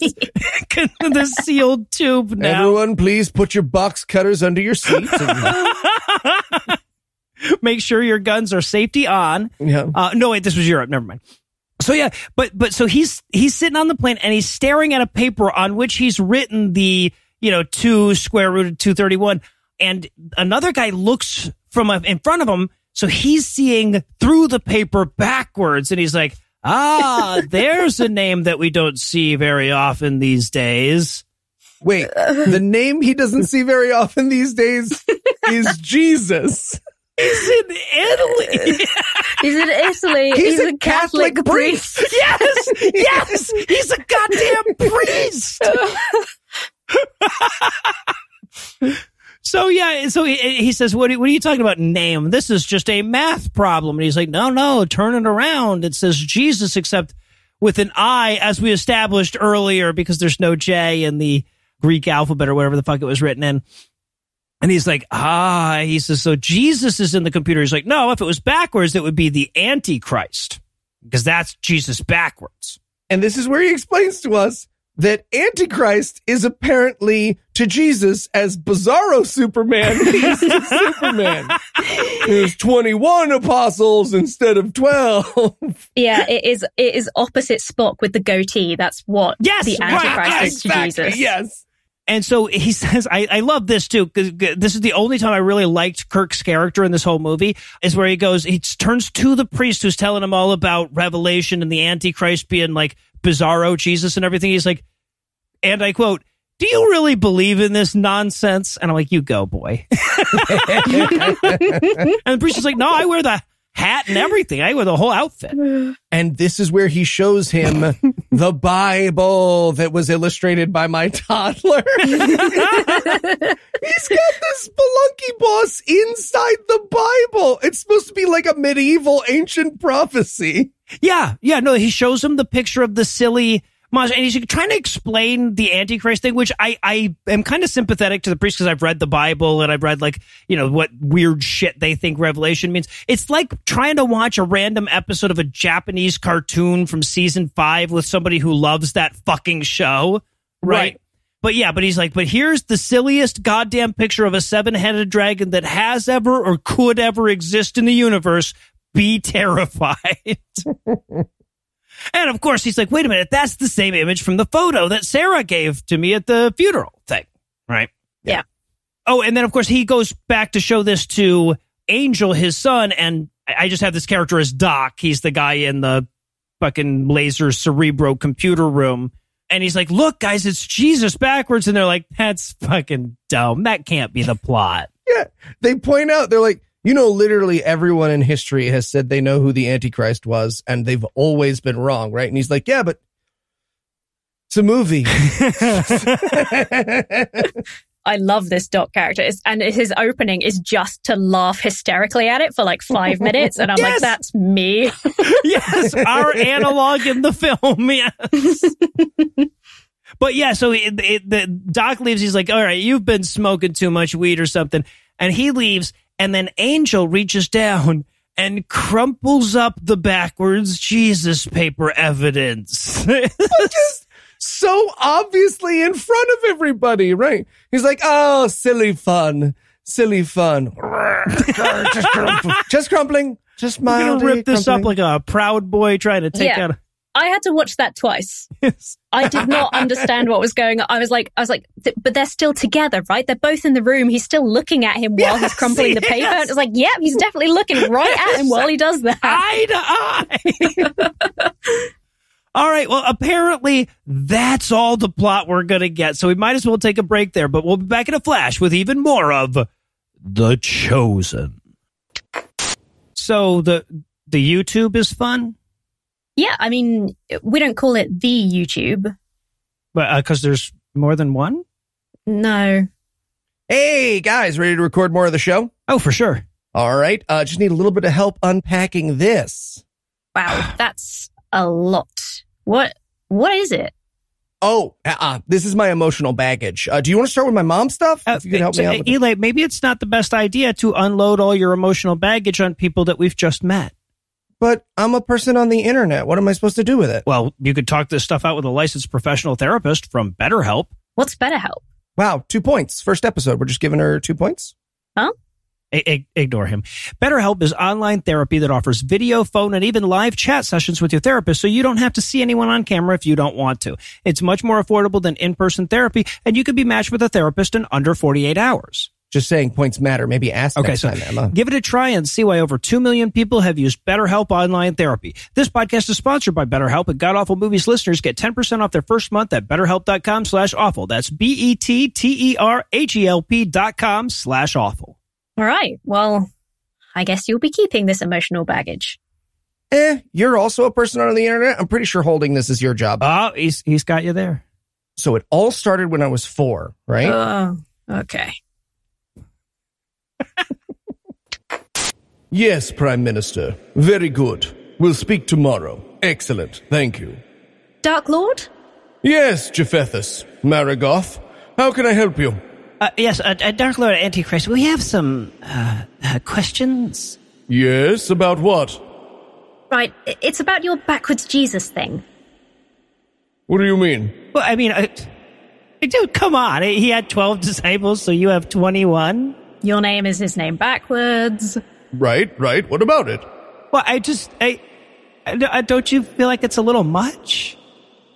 this sealed tube now. Everyone, please put your box cutters under your seats. And make sure your guns are safety on. Yeah. Uh, no, wait, this was Europe. Never mind. So, yeah, but but so he's he's sitting on the plane and he's staring at a paper on which he's written the, you know, two square root of two thirty-one. And another guy looks from a, in front of him. So he's seeing through the paper backwards. And he's like, ah, there's a name that we don't see very often these days. Wait, the name he doesn't see very often these days is Jesus. He's in Italy. He's in Italy. He's, he's a, a Catholic, Catholic priest. priest. Yes, yes. He's a goddamn priest. So, yeah. So he, he says, what are, what are you talking about? Name. This is just a math problem. And he's like, no, no, turn it around. It says Jesus, except with an I, as we established earlier, because there's no J in the Greek alphabet or whatever the fuck it was written in. And he's like, ah, he says, so Jesus is in the computer. He's like, no, if it was backwards, it would be the Antichrist, because that's Jesus backwards. And this is where he explains to us that Antichrist is apparently to Jesus as Bizarro Superman is to Superman. There's twenty-one apostles instead of twelve. Yeah, it is it is opposite Spock with the goatee. That's what yes, the Antichrist right, yes, is to exactly, Jesus. Yes. And so he says, I, I love this too, because this is the only time I really liked Kirk's character in this whole movie, is where he goes, he turns to the priest who's telling him all about Revelation and the Antichrist being like Bizarro Jesus and everything. He's like, and I quote, do you really believe in this nonsense? And I'm like, you go, boy. And the priest is like, no, I wear the hat and everything. I wear the whole outfit. And this is where he shows him the Bible that was illustrated by my toddler. He's got this Spelunky boss inside the Bible. It's supposed to be like a medieval ancient prophecy. Yeah. Yeah. No, he shows him the picture of the silly monster. And he's trying to explain the Antichrist thing, which I, I am kind of sympathetic to the priest, because I've read the Bible and I've read, like, you know, what weird shit they think Revelation means. It's like trying to watch a random episode of a Japanese cartoon from season five with somebody who loves that fucking show. Right. right. But yeah, but he's like, but here's the silliest goddamn picture of a seven-headed dragon that has ever or could ever exist in the universe. Be terrified. And of course, he's like, wait a minute, that's the same image from the photo that Sarah gave to me at the funeral thing. Right. Yeah. yeah. Oh, and then, of course, he goes back to show this to Angel, his son. And I just have this character as Doc. He's the guy in the fucking laser cerebro computer room. And he's like, look, guys, it's Jesus backwards. And they're like, that's fucking dumb. That can't be the plot. Yeah. They point out, they're like, you know, literally everyone in history has said they know who the Antichrist was, and they've always been wrong, right? And he's like, yeah, but it's a movie. I love this Doc character. It's, and his opening is just to laugh hysterically at it for like five minutes. And I'm yes! like, that's me. Yes, our analog in the film, yes. But yeah, so it, it, the Doc leaves. He's like, all right, you've been smoking too much weed or something. And he leaves. And then Angel reaches down and crumples up the backwards Jesus paper evidence. Just so obviously in front of everybody, right? He's like, oh, silly fun, silly fun. Just crumpling. Just mildly. I'm going to rip this crumpling up like a Proud Boy trying to take yeah. out. I had to watch that twice. Yes. I did not understand what was going on. I was like, I was like, th- but they're still together, right? They're both in the room. He's still looking at him while yes, he's crumpling yes. the paper. And it's like, yep, he's definitely looking right yes. at him while he does that. Eye to eye. All right. Well, apparently that's all the plot we're going to get. So we might as well take a break there, but we'll be back in a flash with even more of The Chosen. So the, the YouTube is fun. Yeah, I mean, we don't call it the YouTube. But because uh, there's more than one? No. Hey, guys, ready to record more of the show? Oh, for sure. All right. Uh, just need a little bit of help unpacking this. Wow, that's a lot. What? What is it? Oh, uh-uh. This is my emotional baggage. Uh, do you want to start with my mom stuff? Uh, if you can help so, me out with Eli, it. Maybe it's not the best idea to unload all your emotional baggage on people that we've just met. But I'm a person on the internet. What am I supposed to do with it? Well, you could talk this stuff out with a licensed professional therapist from BetterHelp. What's BetterHelp? Wow, two points. First episode. We're just giving her two points. Huh? I- I- ignore him. BetterHelp is online therapy that offers video, phone, and even live chat sessions with your therapist, so you don't have to see anyone on camera if you don't want to. It's much more affordable than in-person therapy, and you can be matched with a therapist in under forty-eight hours. Just saying points matter. Maybe ask okay, next so time, Emma. Give it a try and see why over two million people have used BetterHelp online therapy. This podcast is sponsored by BetterHelp, and God Awful Movies listeners get ten percent off their first month at BetterHelp.com slash awful. That's B-E-T-T-E-R-H-E-L-P dot com slash awful. All right. Well, I guess you'll be keeping this emotional baggage. Eh, you're also a person on the internet. I'm pretty sure holding this is your job. Oh, he's, he's got you there. So it all started when I was four, right? Oh, uh, okay. Yes, Prime Minister. Very good. We'll speak tomorrow. Excellent. Thank you. Dark Lord? Yes, Japhethus. Marigoth. How can I help you? Uh, yes, uh, Dark Lord Antichrist, we have some uh, uh, questions. Yes, about what? Right, it's about your backwards Jesus thing. What do you mean? Well, I mean, uh, dude, come on. He had twelve disciples, so you have twenty-one. Your name is his name backwards. Right, right. What about it? Well, I just, I, I, don't you feel like it's a little much?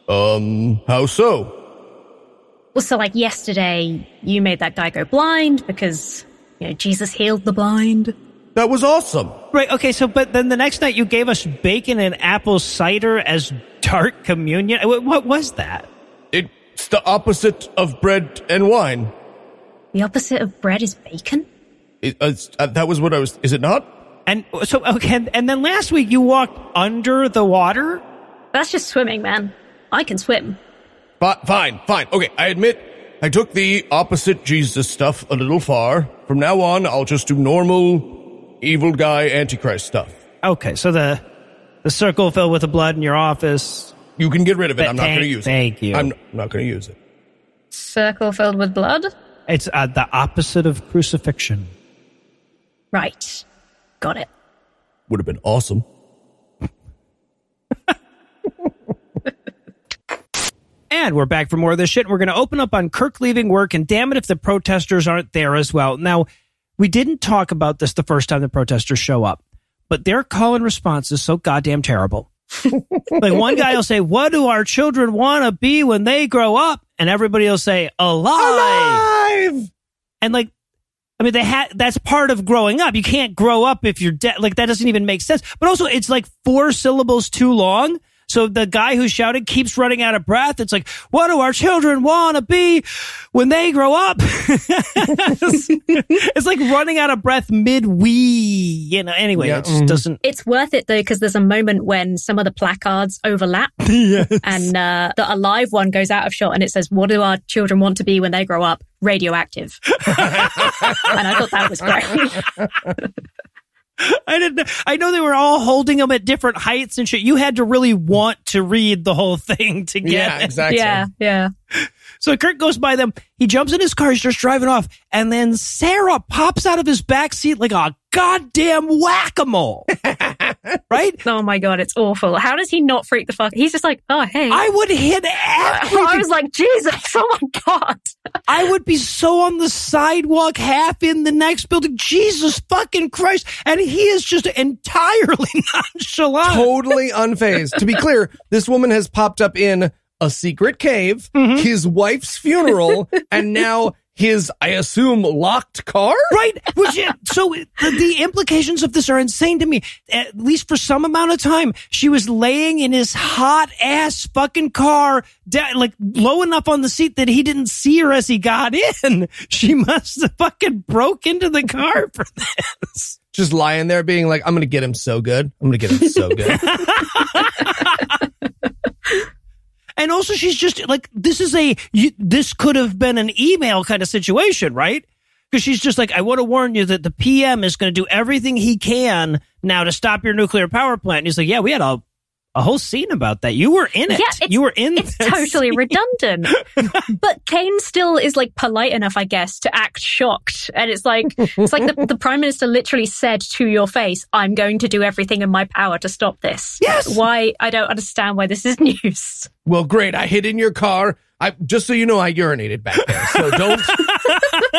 Um, how so? Well, so like yesterday, you made that guy go blind because, you know, Jesus healed the blind. That was awesome. Right, okay, so, but then the next night you gave us bacon and apple cider as dark communion. What was that? It's the opposite of bread and wine. The opposite of bread is bacon? It, uh, that was what I was... Is it not? And so, okay, and then last week you walked under the water? That's just swimming, man. I can swim. F- fine, fine. Okay, I admit I took the opposite Jesus stuff a little far. From now on, I'll just do normal evil guy Antichrist stuff. Okay, so the the circle filled with the blood in your office... You can get rid of it. But I'm not going to use thank it. Thank you. I'm not going to use it. Circle filled with blood? It's uh, the opposite of crucifixion. Right. Got it. Would have been awesome. And we're back for more of this shit. We're going to open up on Kirk leaving work, and damn it if the protesters aren't there as well. Now, we didn't talk about this the first time the protesters show up, but their call and response is so goddamn terrible. Like one guy will say, what do our children want to be when they grow up? And everybody will say, alive. Alive! And like, I mean, they had that's part of growing up. You can't grow up if you're dead. Like, that doesn't even make sense. But also, it's like four syllables too long. So the guy who shouted keeps running out of breath. It's like, what do our children want to be when they grow up? it's, it's like running out of breath mid-wee. You know, anyway, yeah, it just mm. doesn't. It's worth it, though, because there's a moment when some of the placards overlap. Yes. And uh, the alive one goes out of shot and it says, what do our children want to be when they grow up? Radioactive. And I thought that was great. I didn't know. I know they were all holding them at different heights and shit. You had to really want to read the whole thing to get yeah, exactly. it. Yeah, yeah. So Kirk goes by them. He jumps in his car. He starts driving off. And then Sarah pops out of his back seat like a goddamn whack-a-mole. Right? Oh, my God. It's awful. How does he not freak the fuck? He's just like, oh, hey. I would hit everything. I was like, Jesus. Oh, my God. I would be so on the sidewalk, half in the next building. Jesus fucking Christ. And he is just entirely nonchalant. Totally unfazed. To be clear, this woman has popped up in a secret cave, mm-hmm. his wife's funeral, and now his, I assume, locked car? Right. Which, so the, the implications of this are insane to me. At least for some amount of time, she was laying in his hot ass fucking car, like low enough on the seat that he didn't see her as he got in. She must have fucking broke into the car for this. Just lying there being like, I'm going to get him so good. I'm going to get him so good. And also, she's just like, this is a, you, this could have been an email kind of situation, right? Because she's just like, I want to warn you that the P M is going to do everything he can now to stop your nuclear power plant. And he's like, yeah, we had a, a whole scene about that. You were in it. Yeah, you were in It's totally scene. redundant. But Kane still is like polite enough, I guess, to act shocked. And it's like, it's like the, the Prime Minister literally said to your face, I'm going to do everything in my power to stop this. Yes. Why? I don't understand why this is news. Well, great. I hid in your car. I just so you know, I urinated back there. So don't.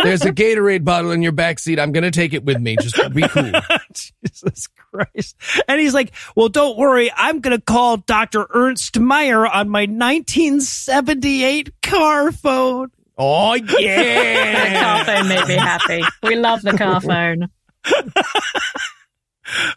There's a Gatorade bottle in your backseat. I'm going to take it with me. Just be cool. Jesus Christ. And he's like, well, don't worry. I'm going to call Doctor Ernst Meyer on my nineteen seventy-eight car phone. Oh, yeah. The car phone made me happy. We love the car phone.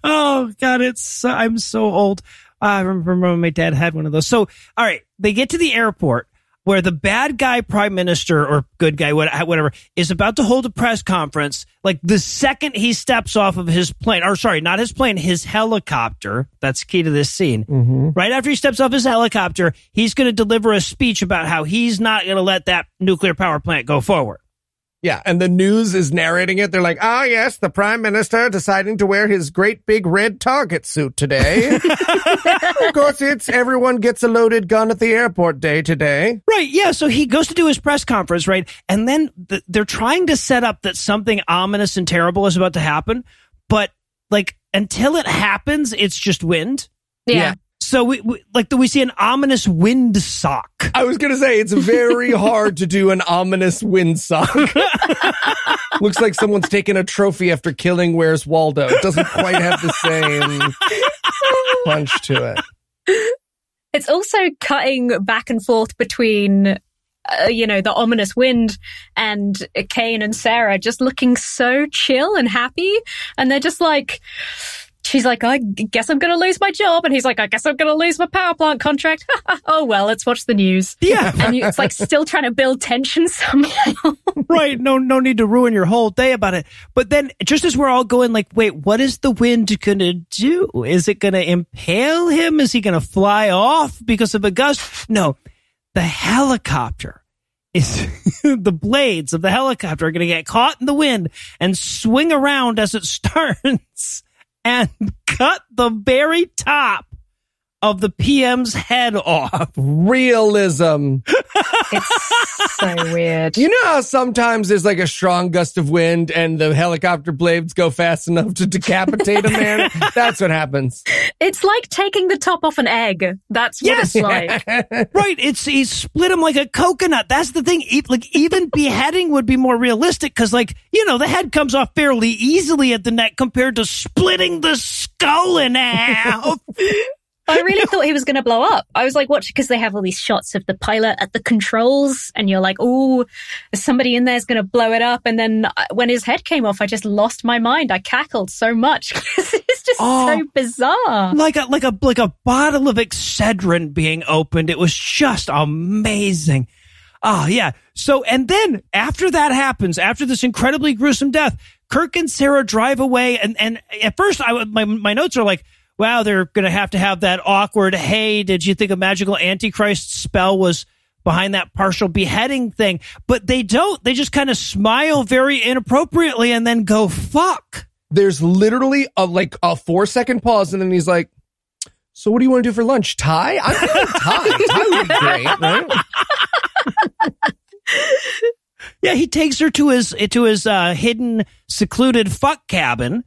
Oh, God. It's I'm so old. I remember when my dad had one of those. So, all right, they get to the airport where the bad guy prime minister or good guy, whatever, is about to hold a press conference. Like the second he steps off of his plane, or sorry, not his plane, his helicopter. That's key to this scene. Mm-hmm. Right after he steps off his helicopter, he's going to deliver a speech about how he's not going to let that nuclear power plant go forward. Yeah, and the news is narrating it. They're like, ah, yes, the prime minister deciding to wear his great big red Target suit today. Of course, it's everyone gets a loaded gun at the airport day today. Right, yeah, so he goes to do his press conference, right? And then th- they're trying to set up that something ominous and terrible is about to happen. But, like, until it happens, it's just wind. Yeah. yeah. So we, we like we see an ominous wind sock. I was going to say, it's very hard to do an ominous wind sock. Looks like someone's taken a trophy after killing Where's Waldo. It doesn't quite have the same punch to it. It's also cutting back and forth between, uh, you know, the ominous wind and Kane and Sarah just looking so chill and happy. And they're just like... She's like, I guess I'm going to lose my job. And he's like, I guess I'm going to lose my power plant contract. Oh, well, let's watch the news. Yeah. And you, it's like still trying to build tension somehow. Right. No, no need to ruin your whole day about it. But then just as we're all going like, wait, what is the wind going to do? Is it going to impale him? Is he going to fly off because of a gust? No, the helicopter is the blades of the helicopter are going to get caught in the wind and swing around as it turns. And cut the very top of the P M's head off. Realism. It's so weird. You know how sometimes there's like a strong gust of wind and the helicopter blades go fast enough to decapitate a man? That's what happens. It's like taking the top off an egg. That's what yes. it's like. Right. It's he split him like a coconut. That's the thing. E- like even beheading would be more realistic because like, you know, the head comes off fairly easily at the neck compared to splitting the skull in half. I really thought he was going to blow up. I was like, watch, because they have all these shots of the pilot at the controls and you're like, oh, somebody in there's going to blow it up. And then when his head came off, I just lost my mind. I cackled so much. It's just oh, so bizarre. Like a, like a, like a bottle of Excedrin being opened. It was just amazing. Oh, yeah. So, and then after that happens, after this incredibly gruesome death, Kirk and Sarah drive away. And, and at first I, my, my notes are like, wow, they're going to have to have that awkward, hey, did you think a magical antichrist spell was behind that partial beheading thing? But they don't. They just kind of smile very inappropriately and then go, fuck. There's literally a, like a four second pause. And then he's like, so what do you want to do for lunch? Thai? I'm going to Thai. Thai would be great, right? Yeah, he takes her to his, to his uh, hidden, secluded fuck cabin.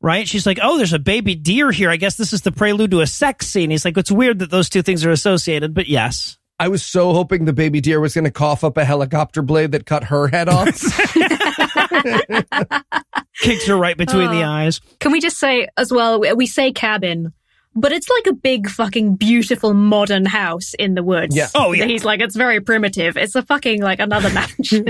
Right? She's like, oh, there's a baby deer here. I guess this is the prelude to a sex scene. He's like, it's weird that those two things are associated, but yes. I was so hoping the baby deer was going to cough up a helicopter blade that cut her head off. Kicks her right between uh, the eyes. Can we just say as well, we say cabin, but it's like a big fucking beautiful modern house in the woods. Yeah. Oh, yeah. He's like, it's very primitive. It's a fucking like another mansion.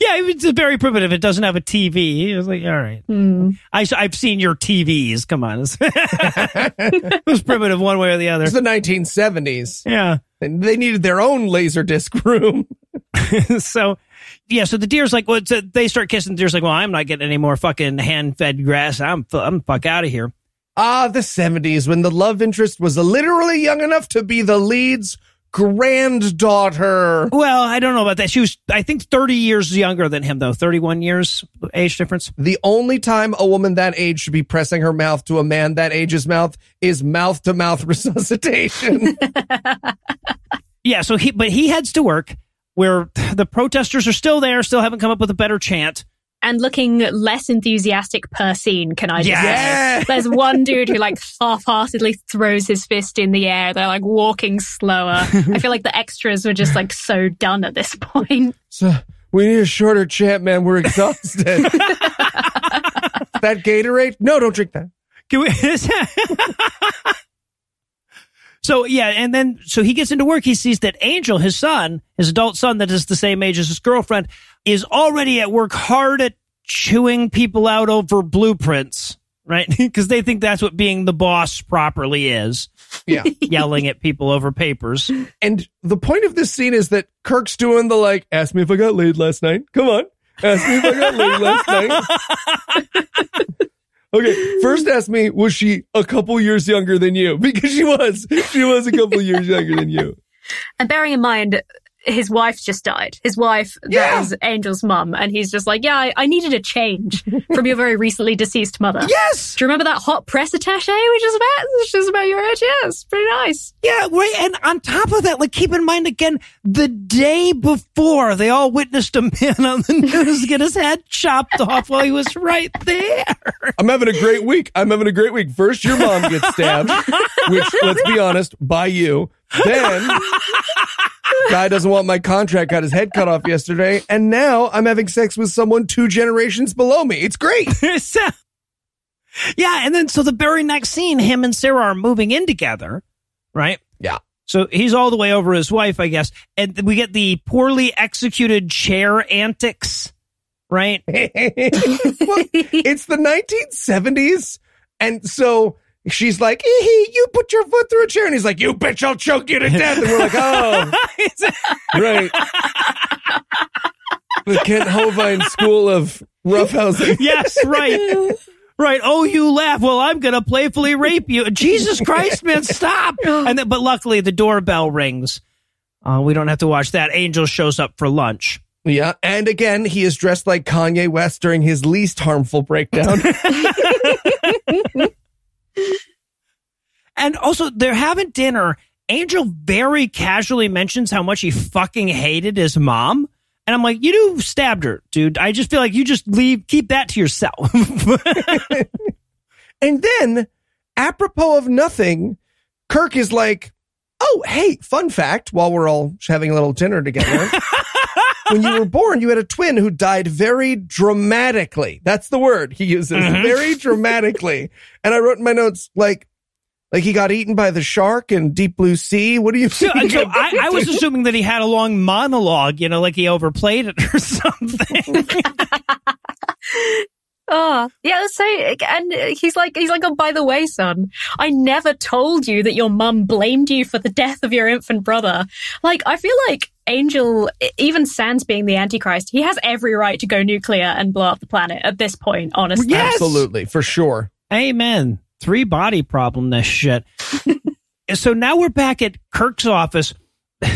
Yeah, it's very primitive. It doesn't have a T V. It was like, all right. Mm. I, I've seen your T Vs. Come on. It was primitive one way or the other. It's the nineteen seventies. Yeah. And they needed their own LaserDisc room. So, yeah, so the deer's like, well, so they start kissing. The deer's like, well, I'm not getting any more fucking hand-fed grass. I'm, I'm fuck out of here. Ah, the seventies, when the love interest was literally young enough to be the lead's granddaughter. Well, I don't know about that. She was, I think, thirty years younger than him, though. thirty-one years age difference. The only time a woman that age should be pressing her mouth to a man that age's mouth is mouth-to-mouth resuscitation. Yeah, so he, but he heads to work, where the protesters are still there, still haven't come up with a better chant. And looking less enthusiastic per scene, can I just yes! say? There's one dude who like half-heartedly throws his fist in the air. They're like walking slower. I feel like the extras were just like so done at this point. So we need a shorter chant, man. We're exhausted. That Gatorade? No, don't drink that. Can we? So, yeah, and then so he gets into work. He sees that Angel, his son, his adult son that is the same age as his girlfriend, is already at work hard at chewing people out over blueprints, right? Because they think that's what being the boss properly is. Yeah. Yelling at people over papers. And the point of this scene is that Kirk's doing the like, ask me if I got laid last night. Come on. Ask me if I got laid last night. Okay, first ask me, was she a couple years younger than you? Because she was. She was a couple years younger than you. And bearing in mind, his wife just died. His wife, yeah. That is Angel's mum. And he's just like, yeah, I, I needed a change from your very recently deceased mother. Yes! Do you remember that hot press attaché we just met? It's just about your age. Yeah, it's pretty nice. Yeah, right. And on top of that, like, keep in mind, again, the day before they all witnessed a man on the news get his head chopped off while he was right there. I'm having a great week. I'm having a great week. First, your mom gets stabbed, which, let's be honest, by you. Then... Guy doesn't want my contract, got his head cut off yesterday, and now I'm having sex with someone two generations below me. It's great. Yeah, and then so the very next scene, him and Sarah are moving in together, right? Yeah. So he's all the way over his wife, I guess, and we get the poorly executed chair antics, right? Well, it's the nineteen seventies, and so... She's like, you put your foot through a chair. And he's like, you bitch, I'll choke you to death. And we're like, oh, right. The Kent Hovind School of Roughhousing. Yes, right. Right. Oh, you laugh. Well, I'm going to playfully rape you. Jesus Christ, man, stop. And then, but luckily, the doorbell rings. Uh, we don't have to watch that. Angel shows up for lunch. Yeah. And again, he is dressed like Kanye West during his least harmful breakdown. And also, they're having dinner. Angel very casually mentions how much he fucking hated his mom. And I'm like, you do stabbed her, dude. I just feel like you just leave, keep that to yourself. And then, apropos of nothing, Kirk is like, oh, hey, fun fact, while we're all having a little dinner together. When you were born, you had a twin who died very dramatically. That's the word he uses, mm-hmm. Very dramatically. And I wrote in my notes, like, like he got eaten by the shark in Deep Blue Sea. What do you think? So, so I, I was assuming that he had a long monologue, you know, like he overplayed it or something. Oh, yeah. So, and he's like, he's like, oh, by the way, son, I never told you that your mum blamed you for the death of your infant brother. Like, I feel like Angel, even sans being the Antichrist, he has every right to go nuclear and blow up the planet at this point, honestly. Yes! Absolutely, for sure. Amen. Three body problem, this shit. So now we're back at Kirk's office.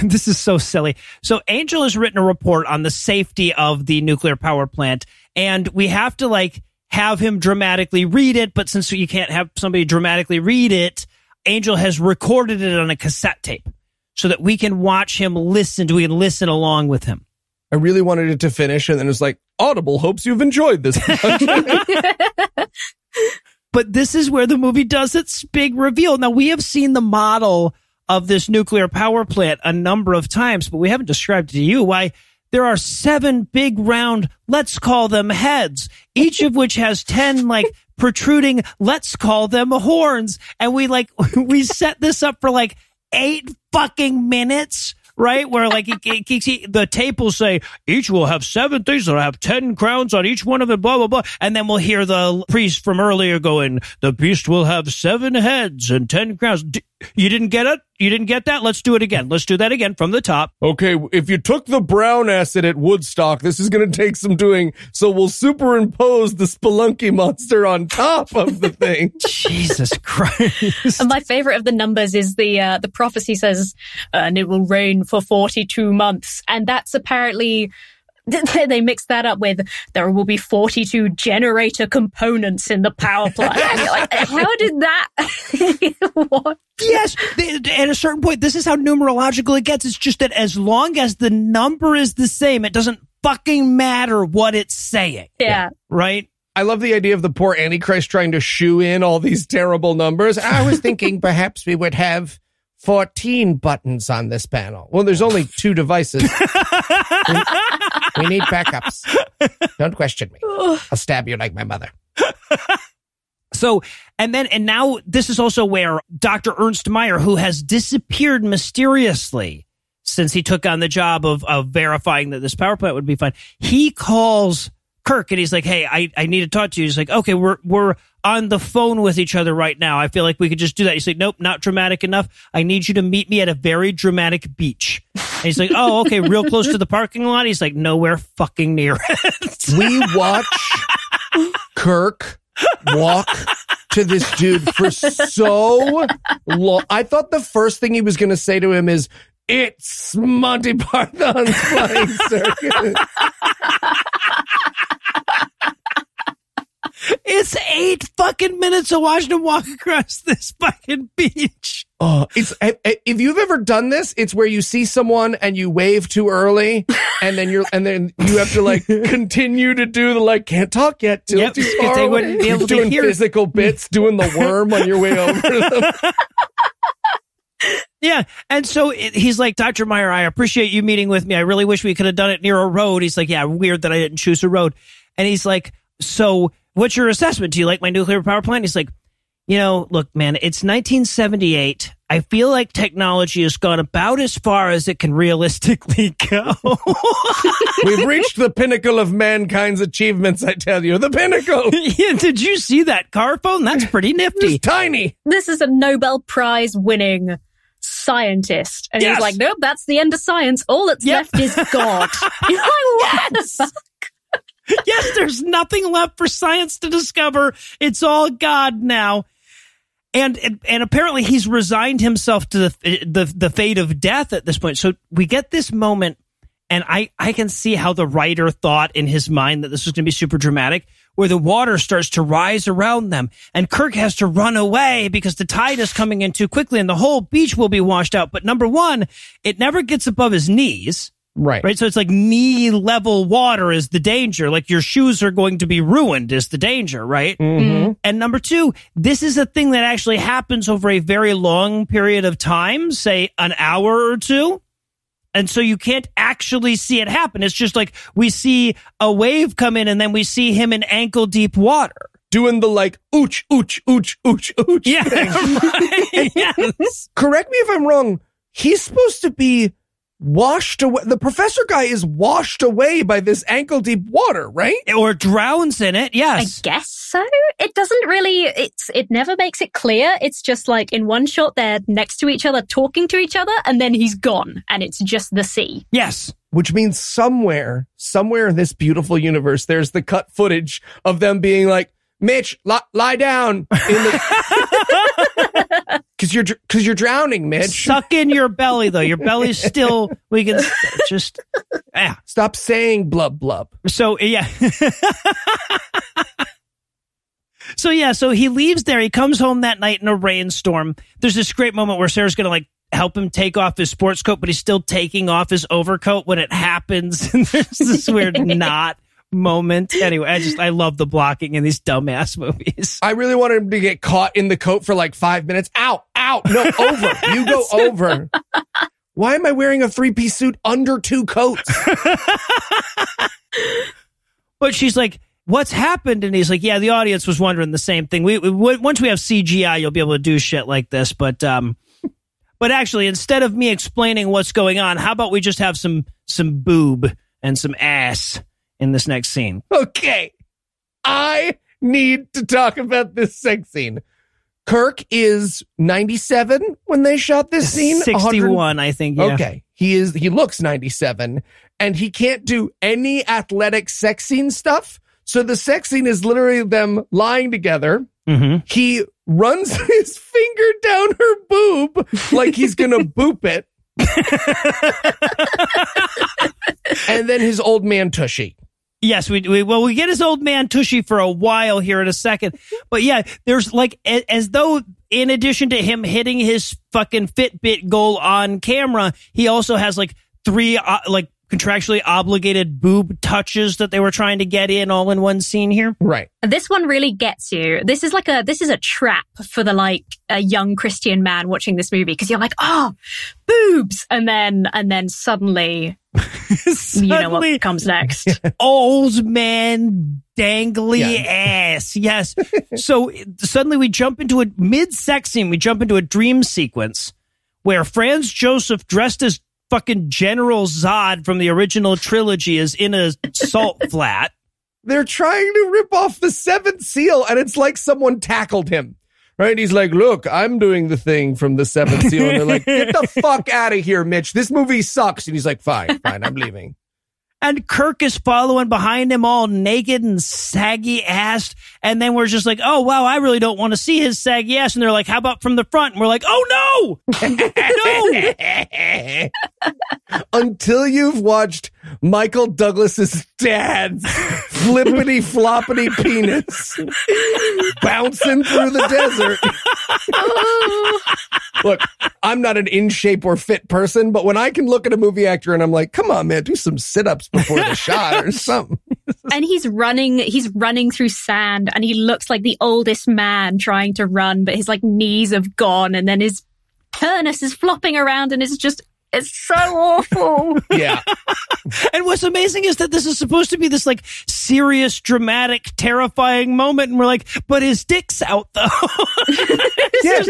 This is so silly. So Angel has written a report on the safety of the nuclear power plant, and we have to like have him dramatically read it. But since you can't have somebody dramatically read it, Angel has recorded it on a cassette tape so that we can watch him listen to, we can listen along with him. I really wanted it to finish, and then it's like, Audible hopes you've enjoyed this. But this is where the movie does its big reveal. Now, we have seen the model of this nuclear power plant a number of times, but we haven't described to you why there are seven big round, let's call them heads, each of which has ten like protruding, let's call them horns. And we like, we set this up for like eight fucking minutes. Right? Where like he, he, he, the tape will say each will have seven things that'll have ten crowns on each one of it, blah, blah, blah. And then we'll hear the priest from earlier going, the beast will have seven heads and ten crowns. D- you didn't get it? You didn't get that? Let's do it again. Let's do that again from the top. Okay. If you took the brown acid at Woodstock, this is going to take some doing. So we'll superimpose the spelunky monster on top of the thing. Jesus Christ. And my favorite of the numbers is the, uh, the prophecy says, uh, and it will rain for forty-two months, and that's apparently they mix that up with there will be forty-two generator components in the power plant. Like, how did that what? Yes, they, at a certain point this is how numerological it gets. It's just that as long as the number is the same, it doesn't fucking matter what it's saying. Yeah, right. I love the idea of the poor Antichrist trying to shoe in all these terrible numbers. I was thinking perhaps we would have fourteen buttons on this panel. Well, there's only two devices. we, we need backups. Don't question me. I'll stab you like my mother. So, and then, and now this is also where Doctor Ernst Meyer, who has disappeared mysteriously since he took on the job of, of verifying that this power plant would be fine, he calls Kirk and he's like, hey, I, I need to talk to you. He's like, okay, we're, we're on the phone with each other right now. I feel like we could just do that. He's like, nope, not dramatic enough. I need you to meet me at a very dramatic beach. And he's like, oh, okay, real close to the parking lot. He's like, nowhere fucking near it. We watch Kirk walk to this dude for so long. I thought the first thing he was going to say to him is, it's Monty Python's Flying Circus. It's eight fucking minutes of watching him walk across this fucking beach. Oh, it's if you've ever done this, it's where you see someone and you wave too early, and then you're and then you have to like continue to do the like can't talk yet till yep, too far. They wouldn't be able doing to hear physical it. Bits, doing the worm on your way over them. Yeah. And so it, he's like, Doctor Meyer, I appreciate you meeting with me. I really wish we could have done it near a road. He's like, yeah, weird that I didn't choose a road. And he's like, so what's your assessment? Do you like my nuclear power plant? He's like, you know, look, man, it's nineteen seventy-eight. I feel like technology has gone about as far as it can realistically go. We've reached the pinnacle of mankind's achievements, I tell you. The pinnacle. Yeah, did you see that car phone? That's pretty nifty. It's tiny. This is a Nobel Prize winning scientist. And yes. He's like, nope, that's the end of science. All that's yep. left is God. He's like, what yes. the fuck? Yes, there's nothing left for science to discover. It's all God now. And, and and apparently he's resigned himself to the the the fate of death at this point. So we get this moment, and I, I can see how the writer thought in his mind that this was going to be super dramatic, where the water starts to rise around them, and Kirk has to run away because the tide is coming in too quickly, and the whole beach will be washed out. But number one, it never gets above his knees. Right. Right. So it's like knee level water is the danger. Like your shoes are going to be ruined is the danger. Right. Mm-hmm. And number two, this is a thing that actually happens over a very long period of time, say an hour or two. And so you can't actually see it happen. It's just like we see a wave come in and then we see him in ankle deep water. Doing the like, ooch, ooch, ooch, ooch, ooch. Yeah. Thing. Yes. Correct me if I'm wrong. He's supposed to be washed away. The professor guy is washed away by this ankle deep water, right? Or drowns in it. Yes, I guess so. It doesn't really. It's it never makes it clear. It's just like in one shot they're next to each other, talking to each other, and then he's gone, and it's just the sea. Yes, which means somewhere, somewhere in this beautiful universe, there's the cut footage of them being like, "Mitch, li- lie down." In the- Cause you're, cause you're drowning, Mitch. Suck in your belly though. Your belly's still, we can just, yeah. Stop saying blub, blub. So yeah. so yeah. So he leaves there. He comes home that night in a rainstorm. There's this great moment where Sarah's going to like help him take off his sports coat, but he's still taking off his overcoat when it happens. And there's this weird knot. moment. Anyway, I just I love the blocking in these dumbass movies. I really wanted him to get caught in the coat for like five minutes. Out, out, no, over. You go over. Why am I wearing a three-piece suit under two coats? But she's like, what's happened? And he's like, yeah, the audience was wondering the same thing. We, we once we have C G I, you'll be able to do shit like this. But um, but actually, instead of me explaining what's going on, how about we just have some some boob and some ass in this next scene? Okay, I need to talk about this sex scene. Kirk is ninety-seven when they shot this scene. sixty-one, one hundred I think. Yeah. Okay. He is. He looks ninety-seven, and he can't do any athletic sex scene stuff. So the sex scene is literally them lying together. Mm-hmm. He runs his finger down her boob like he's going to boop it. And then his old man tushy. Yes, we, we well we get his old man tushy for a while here in a second, but yeah, there's like a, as though in addition to him hitting his fucking Fitbit goal on camera, he also has like three uh, like contractually obligated boob touches that they were trying to get in all in one scene here. Right, this one really gets you. This is like a this is a trap for the like a young Christian man watching this movie because you're like, oh, boobs, and then and then suddenly. Suddenly, you know what comes next. Old man dangly yeah. ass. Yes. So suddenly we jump into a mid-sex scene. We jump into a dream sequence where Franz Joseph, dressed as fucking General Zod from the original trilogy, is in a salt flat. They're trying to rip off the Seventh Seal, and it's like someone tackled him. Right? He's like, look, I'm doing the thing from the Seventh Seal. And they're like, get the fuck out of here, Mitch. This movie sucks. And he's like, fine, fine, I'm leaving. And Kirk is following behind him all naked and saggy-assed. And then we're just like, oh, wow, I really don't want to see his saggy ass. And they're like, how about from the front? And we're like, oh, no! No! Until you've watched Michael Douglas's dad's flippity-floppity penis bouncing through the desert. Look, I'm not an in-shape or fit person, but when I can look at a movie actor and I'm like, come on, man, do some sit-ups before the shot or something. And he's running, he's running through sand, and he looks like the oldest man trying to run, but his like knees have gone, and then his penis is flopping around, and it's just, it's so awful. Yeah. And what's amazing is that this is supposed to be this like serious, dramatic, terrifying moment, and we're like, but his dick's out though. Yes.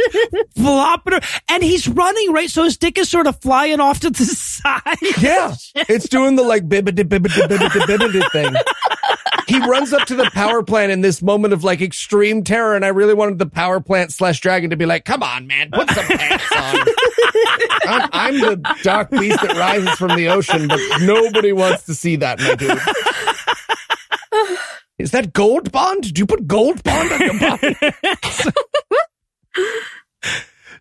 Flopping, and he's running, right? So his dick is sort of flying off to the side. Yeah. It's doing the like bibbidi bibbidi bibbidi bibbidi thing. He runs up to the power plant in this moment of like extreme terror, and I really wanted the power plant slash dragon to be like, come on, man, put some pants on. I'm, I'm the dark beast that rises from the ocean, but nobody wants to see that, my dude. Is that Gold Bond? Did you put Gold Bond on your body? so,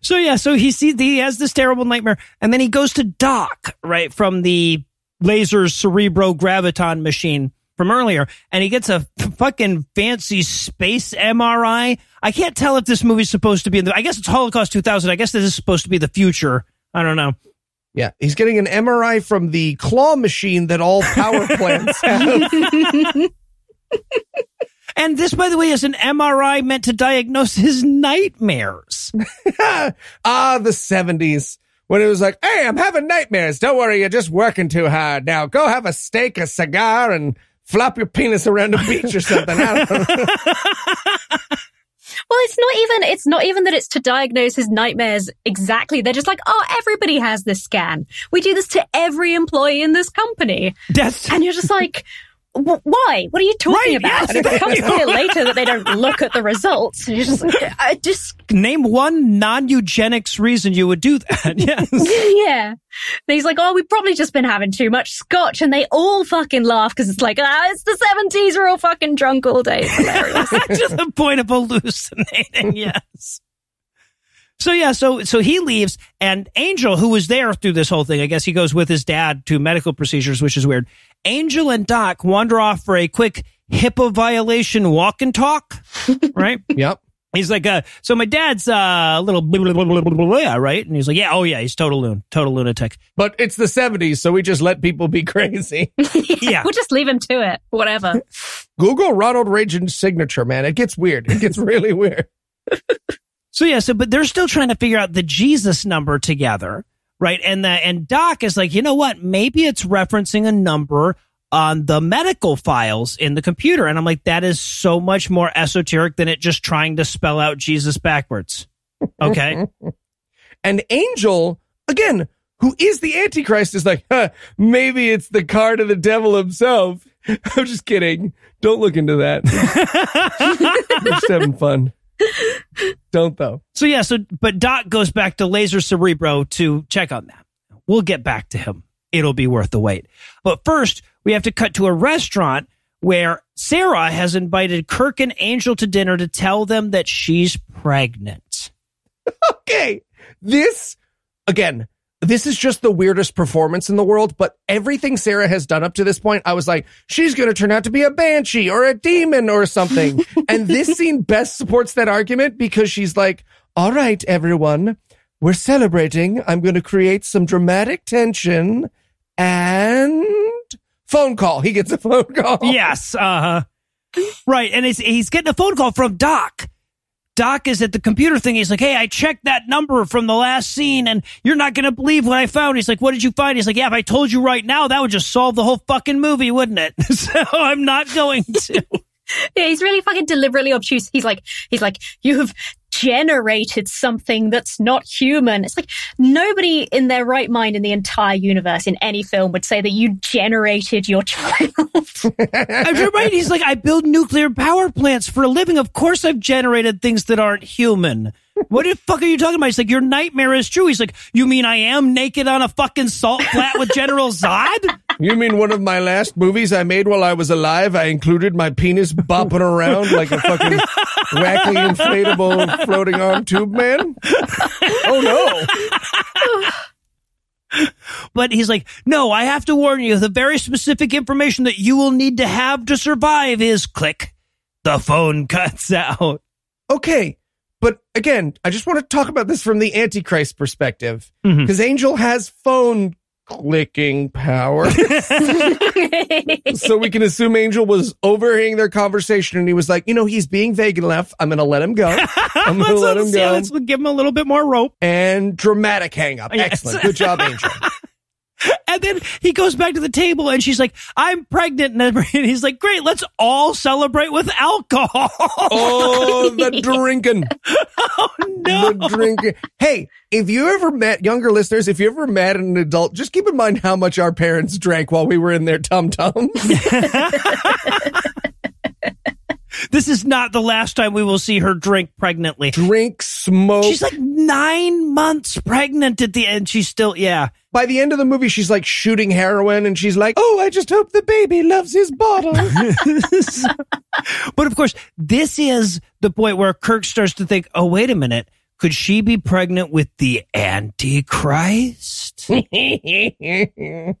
so yeah, so he sees he has this terrible nightmare, and then he goes to Doc, right, from the laser cerebrograviton machine from earlier, and he gets a fucking fancy space M R I. I can't tell if this movie's supposed to be in the... I guess it's Holocaust two thousand. I guess this is supposed to be the future. I don't know. Yeah, he's getting an M R I from the claw machine that all power plants have. And this, by the way, is an M R I meant to diagnose his nightmares. Ah, the seventies. When it was like, hey, I'm having nightmares. Don't worry, you're just working too hard now. Go have a steak, a cigar, and flop your penis around the beach or something. I don't know. Well, it's not even it's not even that it's to diagnose his nightmares exactly. They're just like, oh, everybody has this scan. We do this to every employee in this company. That's- and you're just like, why? What are you talking right, about? Yes, and it becomes clear later that they don't look at the results. You're just like, I just name one non-eugenics reason you would do that. Yes. Yeah. And he's like, oh, we've probably just been having too much scotch, and they all fucking laugh because it's like, ah, it's the seventies. We're all fucking drunk all day. It's hilarious. To the point of hallucinating. Yes. So yeah, so so he leaves, and Angel, who was there through this whole thing, I guess he goes with his dad to medical procedures, which is weird. Angel and Doc wander off for a quick HIPAA violation walk and talk, right? Yep. He's like, uh, so my dad's uh, a little blah, blah, blah, blah, blah, blah, right? And he's like, yeah, oh yeah, he's total loon, total lunatic. But it's the seventies, so we just let people be crazy. yeah, yeah. We'll just leave him to it, whatever. Google Ronald Reagan's signature, man. It gets weird. It gets really weird. So yeah, so but they're still trying to figure out the Jesus number together, right? And the, and Doc is like, you know what? Maybe it's referencing a number on the medical files in the computer. And I'm like, that is so much more esoteric than it just trying to spell out Jesus backwards. Okay. An angel, again, who is the Antichrist, is like, huh, maybe it's the card of the devil himself. I'm just kidding. Don't look into that. We're just having fun. Don't though. So yeah, so but Doc goes back to Laser Cerebro to check on that. We'll get back to him. It'll be worth the wait. But first, we have to cut to a restaurant where Sarah has invited Kirk and Angel to dinner to tell them that she's pregnant. Okay. This, again, this is just the weirdest performance in the world, but everything Sarah has done up to this point, I was like, she's going to turn out to be a banshee or a demon or something. And this scene best supports that argument because she's like, all right, everyone, we're celebrating. I'm going to create some dramatic tension and... phone call. He gets a phone call. Yes. Uh huh. Right. And he's, he's getting a phone call from Doc. Doc is at the computer thing. He's like, hey, I checked that number from the last scene and you're not going to believe what I found. He's like, what did you find? He's like, yeah, if I told you right now, that would just solve the whole fucking movie, wouldn't it? So I'm not going to. Yeah, he's really fucking deliberately obtuse. He's like, he's like, you have generated something that's not human. It's like nobody in their right mind in the entire universe in any film would say that you generated your child. You're right. He's like, I build nuclear power plants for a living. Of course I've generated things that aren't human. What the fuck are you talking about? He's like, your nightmare is true. He's like, you mean I am naked on a fucking salt flat with General Zod? You mean one of my last movies I made while I was alive, I included my penis bopping around like a fucking wacky inflatable floating arm tube man? Oh, no. But he's like, no, I have to warn you, the very specific information that you will need to have to survive is click. The phone cuts out. Okay. But again, I just want to talk about this from the Antichrist perspective, because mm-hmm. Angel has phone clicking power. So we can assume Angel was overhearing their conversation and he was like, you know, he's being vague enough. I'm going to let him go. I'm going to let him go. Yeah, let's give him a little bit more rope. And dramatic hang up. Yes. Excellent. Good job, Angel. And then he goes back to the table and she's like, I'm pregnant. And he's like, great, let's all celebrate with alcohol. Oh, the drinking. Oh, no. The drinking. Hey, if you ever met, younger listeners, if you ever met an adult, just keep in mind how much our parents drank while we were in their tum-tums. This is not the last time we will see her drink pregnantly. Drink, smoke. She's like nine months pregnant at the end. She's still, yeah. By the end of the movie, she's like shooting heroin and she's like, oh, I just hope the baby loves his bottle. But of course, this is the point where Kirk starts to think, oh, wait a minute. Could she be pregnant with the Antichrist?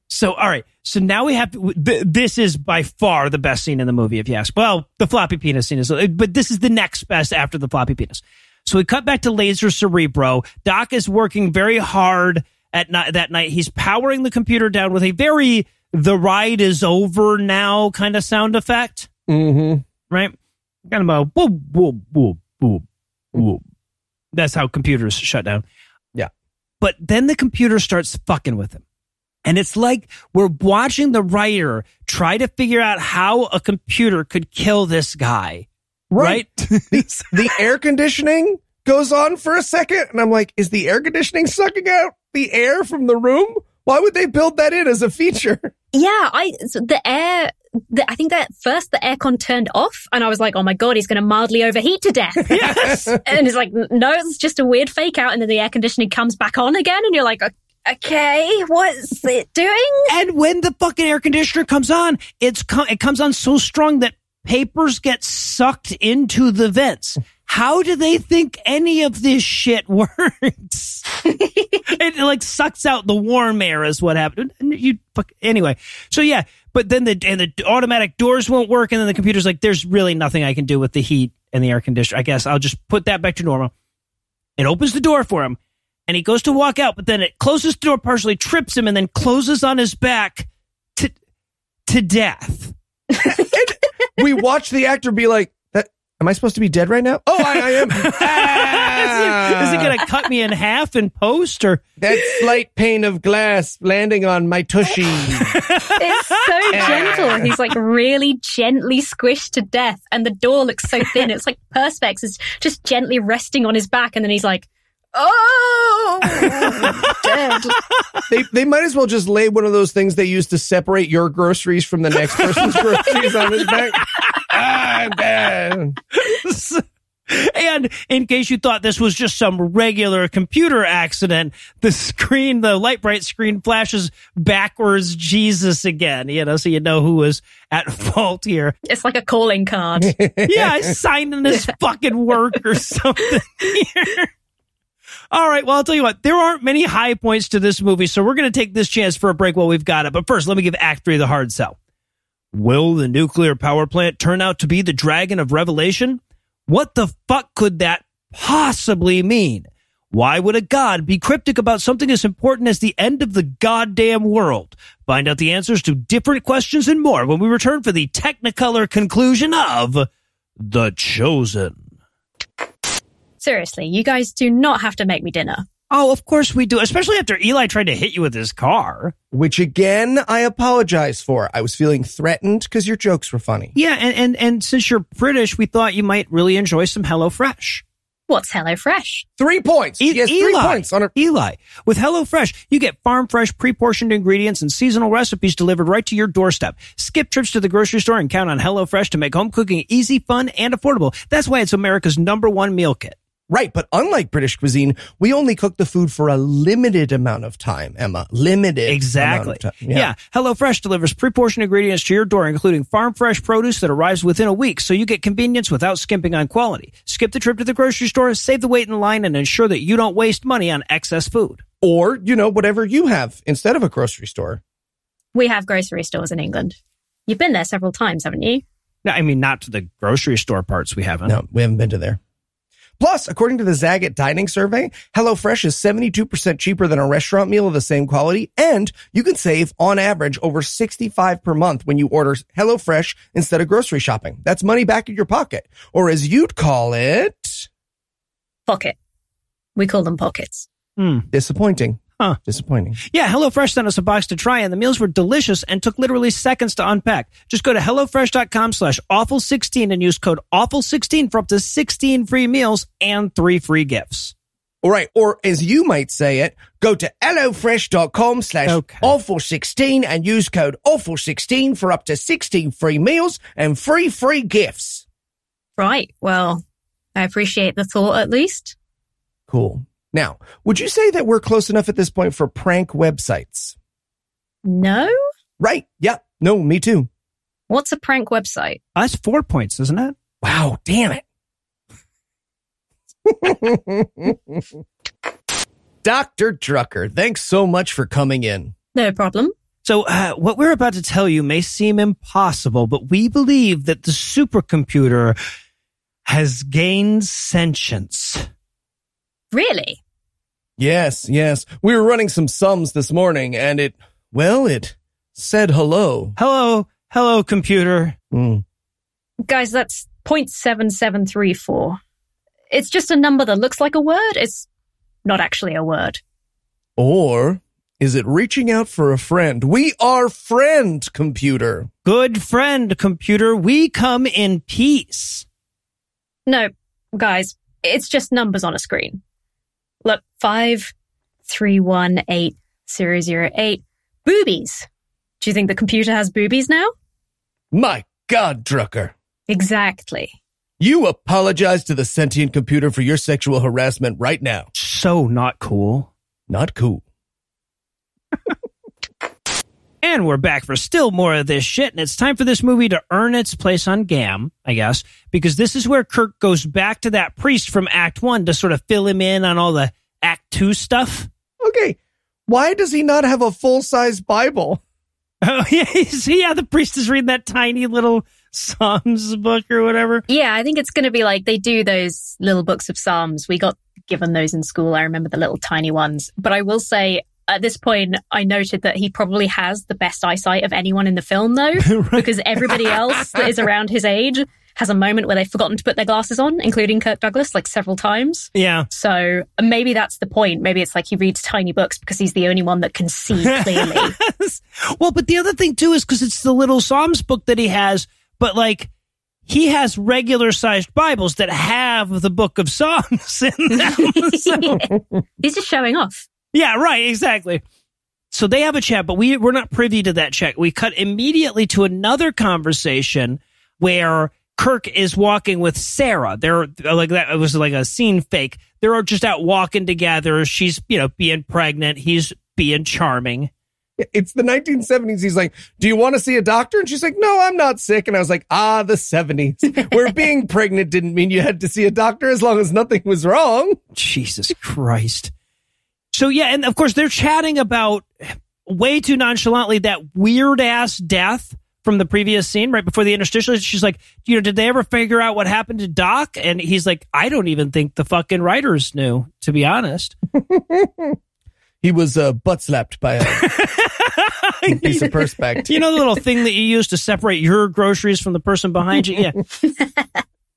So, all right. So now we have to, th- this is by far the best scene in the movie, if you ask. Well, the floppy penis scene is, but this is the next best after the floppy penis. So we cut back to Laser Cerebro. Doc is working very hard at night, that night. He's powering the computer down with a very, the ride is over now kind of sound effect. Mm-hmm. Right? Kind of a whoop, whoop, whoop, whoop, whoop. That's how computers shut down. Yeah. But then the computer starts fucking with him. And it's like we're watching the writer try to figure out how a computer could kill this guy. Right. right? the, the air conditioning goes on for a second. And I'm like, is the air conditioning sucking out the air from the room? Why would they build that in as a feature? Yeah, I so the air, the, I think that first the aircon turned off and I was like, oh my God, he's going to mildly overheat to death. Yes. And it's like, no, it's just a weird fake out. And then the air conditioning comes back on again and you're like, okay, what's it doing? And when the fucking air conditioner comes on, it's com- it comes on so strong that papers get sucked into the vents. How do they think any of this shit works? It like sucks out the warm air is what happened. You fuck anyway. So yeah, but then the and the automatic doors won't work, and then the computer's like, "There's really nothing I can do with the heat in the air conditioner. I guess I'll just put that back to normal. It opens the door for him, and he goes to walk out, but then it closes the door partially, trips him, and then closes on his back to to death. We watch the actor be like, that, am I supposed to be dead right now? Oh, I, I am. Ah! Is it, it going to cut me in half in post? Or that slight pane of glass landing on my tushy. It's so gentle. He's like really gently squished to death. And the door looks so thin. It's like Perspex is just gently resting on his back. And then he's like, oh, dead. They they might as well just lay one of those things they use to separate your groceries from the next person's groceries on his back. I'm dead. And in case you thought this was just some regular computer accident, the screen, the light bright screen flashes backwards Jesus again, you know, so you know who was at fault here. It's like a calling card. Yeah, I signed in his fucking work or something here. All right, well, I'll tell you what, there aren't many high points to this movie, so we're going to take this chance for a break while we've got it. But first, let me give Act three the hard sell. Will the nuclear power plant turn out to be the dragon of Revelation? What the fuck could that possibly mean? Why would a god be cryptic about something as important as the end of the goddamn world? Find out the answers to different questions and more when we return for the Technicolor conclusion of The Chosen. Seriously, you guys do not have to make me dinner. Oh, of course we do, especially after Eli tried to hit you with his car. Which, again, I apologize for. I was feeling threatened because your jokes were funny. Yeah, and, and, and since you're British, we thought you might really enjoy some HelloFresh. What's HelloFresh? Three points. E- yes, Eli, three points on her. Eli, with HelloFresh, you get farm-fresh, pre-portioned ingredients and seasonal recipes delivered right to your doorstep. Skip trips to the grocery store and count on HelloFresh to make home cooking easy, fun, and affordable. That's why it's America's number one meal kit. Right, but unlike British cuisine, we only cook the food for a limited amount of time, Emma. Limited. Exactly. Amount of time. Yeah. yeah. HelloFresh delivers pre-portioned ingredients to your door, including farm-fresh produce that arrives within a week, so you get convenience without skimping on quality. Skip the trip to the grocery store, save the wait in line, and ensure that you don't waste money on excess food. Or, you know, whatever you have instead of a grocery store. We have grocery stores in England. You've been there several times, haven't you? No, I mean, not to the grocery store parts, we haven't. No, we haven't been to there. Plus, according to the Zagat Dining Survey, HelloFresh is seventy-two percent cheaper than a restaurant meal of the same quality, and you can save, on average, over sixty-five dollars per month when you order HelloFresh instead of grocery shopping. That's money back in your pocket, or as you'd call it... Pocket. We call them pockets. Mm. Disappointing. Huh. Disappointing. Yeah, HelloFresh sent us a box to try, and the meals were delicious and took literally seconds to unpack. Just go to HelloFresh.com slash awful sixteen and use code awful sixteen for up to sixteen free meals and three free gifts. All right, or as you might say it, go to HelloFresh.com slash awful sixteen and use code awful sixteen for up to sixteen free meals and three free gifts. Right, well, I appreciate the thought at least. Cool. Now, would you say that we're close enough at this point for prank websites? No. Right. Yeah. No, me too. What's a prank website? Uh, that's four points, isn't it? Wow. Damn it. Doctor Drucker, thanks so much for coming in. No problem. So uh, what we're about to tell you may seem impossible, but we believe that the supercomputer has gained sentience. Really? Yes, yes. We were running some sums this morning, and it, well, it said hello. Hello, hello, computer. Mm. Guys, that's zero point seven seven three four. It's just a number that looks like a word. It's not actually a word. Or is it reaching out for a friend? We are friend, computer. Good friend, computer. We come in peace. No, guys, it's just numbers on a screen. Look, five, three, one, eight, zero, zero, eight. Boobies. Do you think the computer has boobies now? My God, Drucker. Exactly. You apologize to the sentient computer for your sexual harassment right now. So not cool. Not cool. And we're back for still more of this shit, and it's time for this movie to earn its place on G A M, I guess, because this is where Kirk goes back to that priest from Act one to sort of fill him in on all the Act two stuff. Okay, why does he not have a full-size Bible? Oh, yeah. See how the priest is reading that tiny little Psalms book or whatever? Yeah, I think it's going to be like they do those little books of Psalms. We got given those in school. I remember the little tiny ones. But I will say, at this point, I noted that he probably has the best eyesight of anyone in the film, though, right. because everybody else that is around his age has a moment where they've forgotten to put their glasses on, including Kirk Douglas, like several times. Yeah. So maybe that's the point. Maybe it's like he reads tiny books because he's the only one that can see clearly. Well, but the other thing, too, is because it's the little Psalms book that he has, but like he has regular sized Bibles that have the book of Psalms in them. So. Yeah. He's just showing off. Yeah, right, exactly. So they have a chat, but we, we're not privy to that chat. We cut immediately to another conversation where Kirk is walking with Sarah. They're like, that was like a scene fake. They're just out walking together. She's, you know, being pregnant. He's being charming. It's the nineteen seventies. He's like, do you want to see a doctor? And she's like, no, I'm not sick. And I was like, ah, the seventies, where being pregnant didn't mean you had to see a doctor as long as nothing was wrong. Jesus Christ. So, yeah, and of course, they're chatting about way too nonchalantly that weird ass death from the previous scene right before the interstitial. She's like, you know, did they ever figure out what happened to Doc? And he's like, I don't even think the fucking writers knew, to be honest. He was uh, butt slapped by a piece of Perspex. You know, the little thing that you use to separate your groceries from the person behind you? Yeah.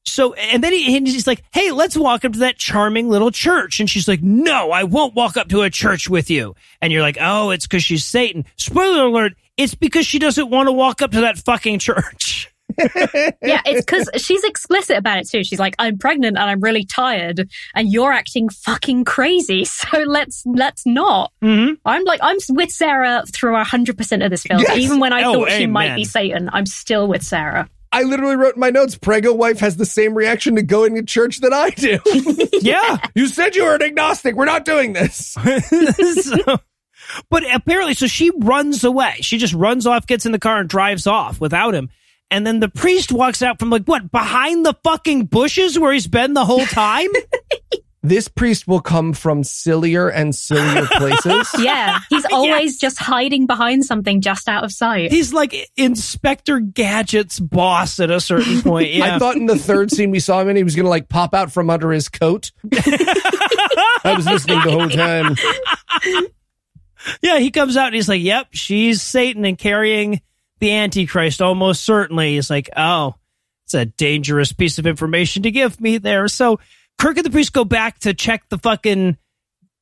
So, and then he, he's like, hey, let's walk up to that charming little church. And she's like, no, I won't walk up to a church with you. And you're like, oh, it's because she's Satan. Spoiler alert, it's because she doesn't want to walk up to that fucking church. Yeah, it's because she's explicit about it, too. She's like, I'm pregnant and I'm really tired and you're acting fucking crazy. So let's let's not. Mm-hmm. I'm like, I'm with Sarah through one hundred percent of this film. Yes! Even when I oh, thought amen. She might be Satan, I'm still with Sarah. I literally wrote in my notes, Prego wife has the same reaction to going to church that I do. Yeah. You said you were an agnostic. We're not doing this. So, but apparently, so she runs away. She just runs off, gets in the car and drives off without him. And then the priest walks out from like, what, behind the fucking bushes where he's been the whole time? This priest will come from sillier and sillier places. Yeah, he's always yes. just hiding behind something just out of sight. He's like Inspector Gadget's boss at a certain point. Yeah. I thought in the third scene we saw him and he was going to like pop out from under his coat. I was listening the whole time. Yeah, he comes out and he's like, yep, she's Satan and carrying the Antichrist almost certainly. He's like, oh, it's a dangerous piece of information to give me there. So Kirk and the priest go back to check the fucking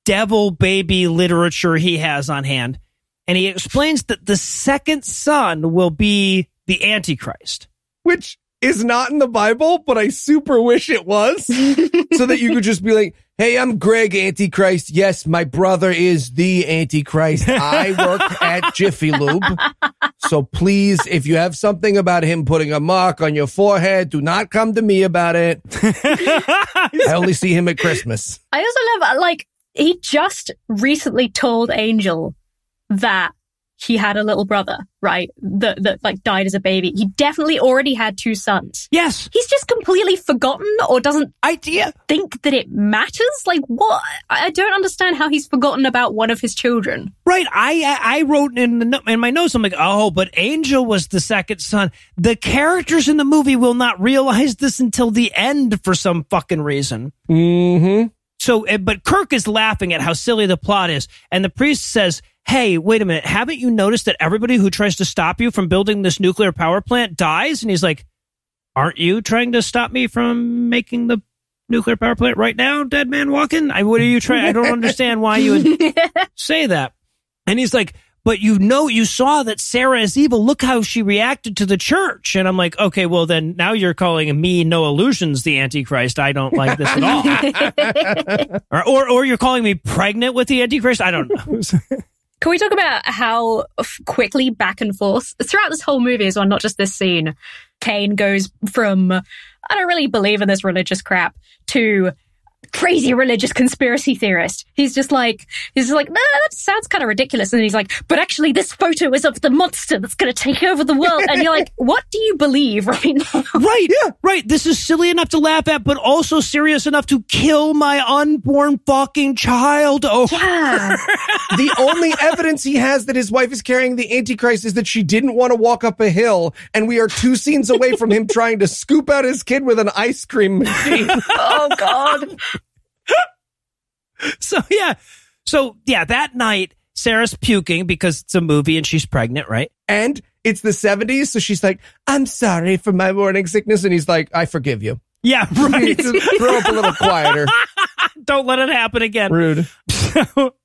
devil baby literature he has on hand. And he explains that the second son will be the Antichrist. Which is not in the Bible, but I super wish it was. So that you could just be like, hey, I'm Greg Antichrist. Yes, my brother is the Antichrist. I work at Jiffy Lube. So please, if you have something about him putting a mark on your forehead, do not come to me about it. I only see him at Christmas. I also love, like, he just recently told Angel that he had a little brother, right? That, that like died as a baby. He definitely already had two sons. Yes. He's just completely forgotten or doesn't idea think that it matters. Like what? I don't understand how he's forgotten about one of his children. Right. I I wrote in the in my notes, I'm like, oh, but Angel was the second son. The characters in the movie will not realize this until the end for some fucking reason. Mm-hmm. So, but Kirk is laughing at how silly the plot is. And the priest says, hey, wait a minute. Haven't you noticed that everybody who tries to stop you from building this nuclear power plant dies? And he's like, aren't you trying to stop me from making the nuclear power plant right now, dead man walking? I, what are you trying? I don't understand why you would say that. And he's like, but you know, you saw that Sarah is evil. Look how she reacted to the church. And I'm like, okay, well then now you're calling me Noah Lugeons the Antichrist. I don't like this at all. or, or, or you're calling me pregnant with the Antichrist. I don't know. Can we talk about how quickly back and forth throughout this whole movie as well, not just this scene, Kane goes from, I don't really believe in this religious crap to, crazy religious conspiracy theorist. He's just like, he's just like, no, that sounds kind of ridiculous. And he's like, but actually this photo is of the monster that's going to take over the world. And you're like, what do you believe right now? Right. Yeah. Right. This is silly enough to laugh at, but also serious enough to kill my unborn fucking child. Oh, yeah. The only evidence he has that his wife is carrying the Antichrist is that she didn't want to walk up a hill. And we are two scenes away from him trying to scoop out his kid with an ice cream machine. Oh, God. So, yeah. So, yeah, that night, Sarah's puking because it's a movie and she's pregnant, right? And it's the seventies. So she's like, I'm sorry for my morning sickness. And he's like, I forgive you. Yeah, right. Grow up a little quieter. Don't let it happen again. Rude. So,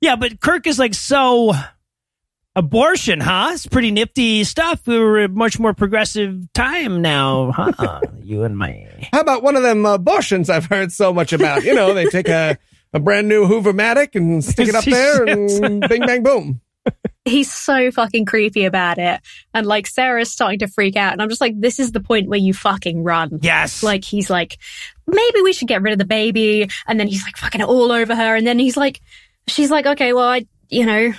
yeah, but Kirk is like, so abortion, huh? It's pretty nifty stuff. We were a much more progressive time now, huh? You and my... How about one of them abortions I've heard so much about? You know, they take a, a brand new Hoover-matic and stick it up there and bing, bang, boom. He's so fucking creepy about it. And like Sarah's starting to freak out. And I'm just like, this is the point where you fucking run. Yes. Like he's like, maybe we should get rid of the baby. And then he's like fucking all over her. And then he's like, she's like, okay, well, I, you know,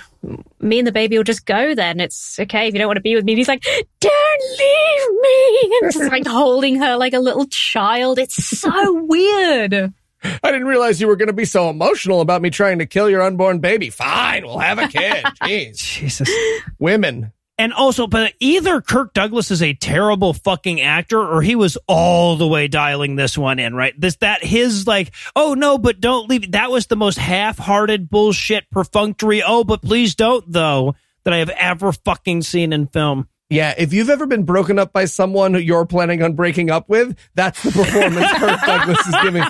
me and the baby will just go then. It's okay if you don't want to be with me. And he's like, don't leave me. And just like holding her like a little child. It's so weird. I didn't realize you were going to be so emotional about me trying to kill your unborn baby. Fine, we'll have a kid. Jeez. Jesus. Women. And also, but either Kirk Douglas is a terrible fucking actor or he was all the way dialing this one in, right? This, that, his like, oh no, but don't leave. That was the most half-hearted bullshit perfunctory, oh, but please don't though, that I have ever fucking seen in film. Yeah, if you've ever been broken up by someone who you're planning on breaking up with, that's the performance Kirk Douglas is giving.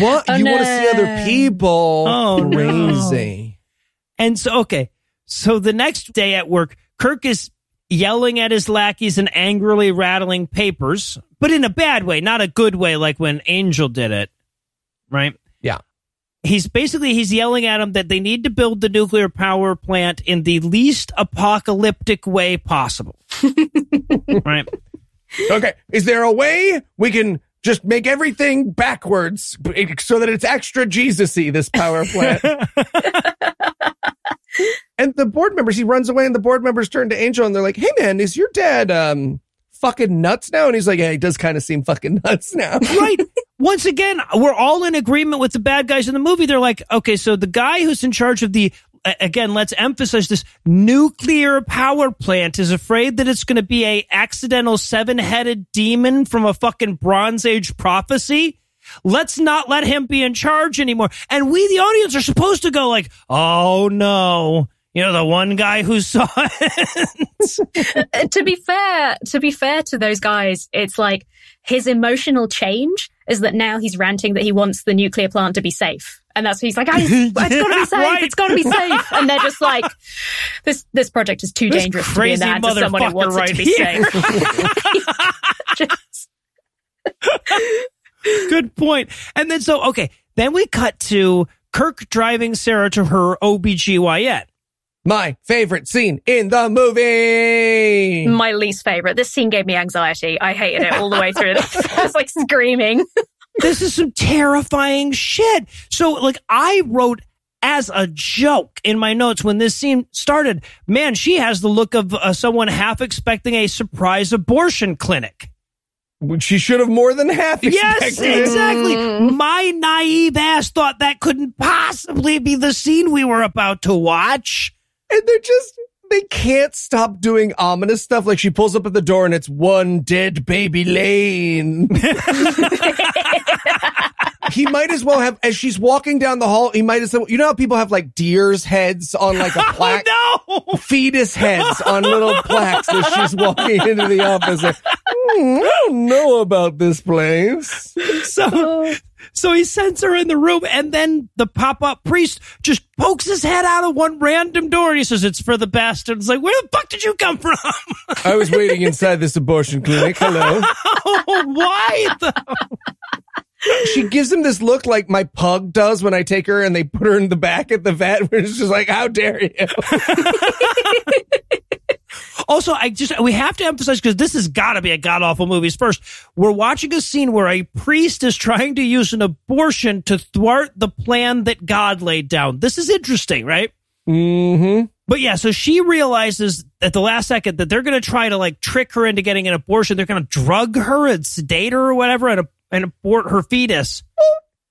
What? Oh, you no. want to see other people? Oh, crazy. No. And so, okay. So the next day at work, Kirk is yelling at his lackeys and angrily rattling papers, but in a bad way, not a good way, like when Angel did it, right? Yeah. He's basically, he's yelling at them that they need to build the nuclear power plant in the least apocalyptic way possible. Right. Okay. Is there a way we can just make everything backwards so that it's extra Jesus-y, this power plant? And the board members, he runs away and the board members turn to Angel and they're like, hey man, is your dad um, fucking nuts now? And he's like, yeah, he does kind of seem fucking nuts now. Right. Once again, we're all in agreement with the bad guys in the movie. They're like, okay, so the guy who's in charge of the, again, let's emphasize this, nuclear power plant is afraid that it's going to be a accidental seven-headed demon from a fucking Bronze Age prophecy. Let's not let him be in charge anymore. And we, the audience, are supposed to go like, oh, no. You know, the one guy who saw it. To be fair, to be fair to those guys, it's like his emotional change is that now he's ranting that he wants the nuclear plant to be safe. And that's what he's like, I, it's got to be safe. Right. It's got to be safe. And they're just like, this This project is too this dangerous to be in the hands of someone who wants right it to be here. Safe. Just... Good point. And then so, okay, then we cut to Kirk driving Sarah to her O B G Y N. My favorite scene in the movie. My least favorite. This scene gave me anxiety. I hated it all the way through. I was like screaming. This is some terrifying shit. So, like, I wrote as a joke in my notes when this scene started, man, she has the look of uh, someone half expecting a surprise abortion clinic. She should have more than half expected. Yes, exactly. Mm. My naive ass thought that couldn't possibly be the scene we were about to watch. And they're just, they can't stop doing ominous stuff. Like she pulls up at the door and it's one dead baby Lane. He might as well have, as she's walking down the hall, he might as well, you know how people have like deer's heads on like a plaque? Oh, no! Fetus heads on little plaques as she's walking into the office. Like, mm, I don't know about this place. So, so he sends her in the room and then the pop-up priest just pokes his head out of one random door and he says, it's for the best. And it's like, where the fuck did you come from? I was waiting inside this abortion clinic. Hello. Oh, why though? She gives him this look like my pug does when I take her and they put her in the back at the vet. Where it's just like, how dare you? Also, I just we have to emphasize, because this has got to be a God Awful Movies first. We're watching a scene where a priest is trying to use an abortion to thwart the plan that God laid down. This is interesting, right? Mm-hmm. But yeah, so she realizes at the last second that they're going to try to like trick her into getting an abortion. They're going to drug her and sedate her or whatever and, and abort her fetus.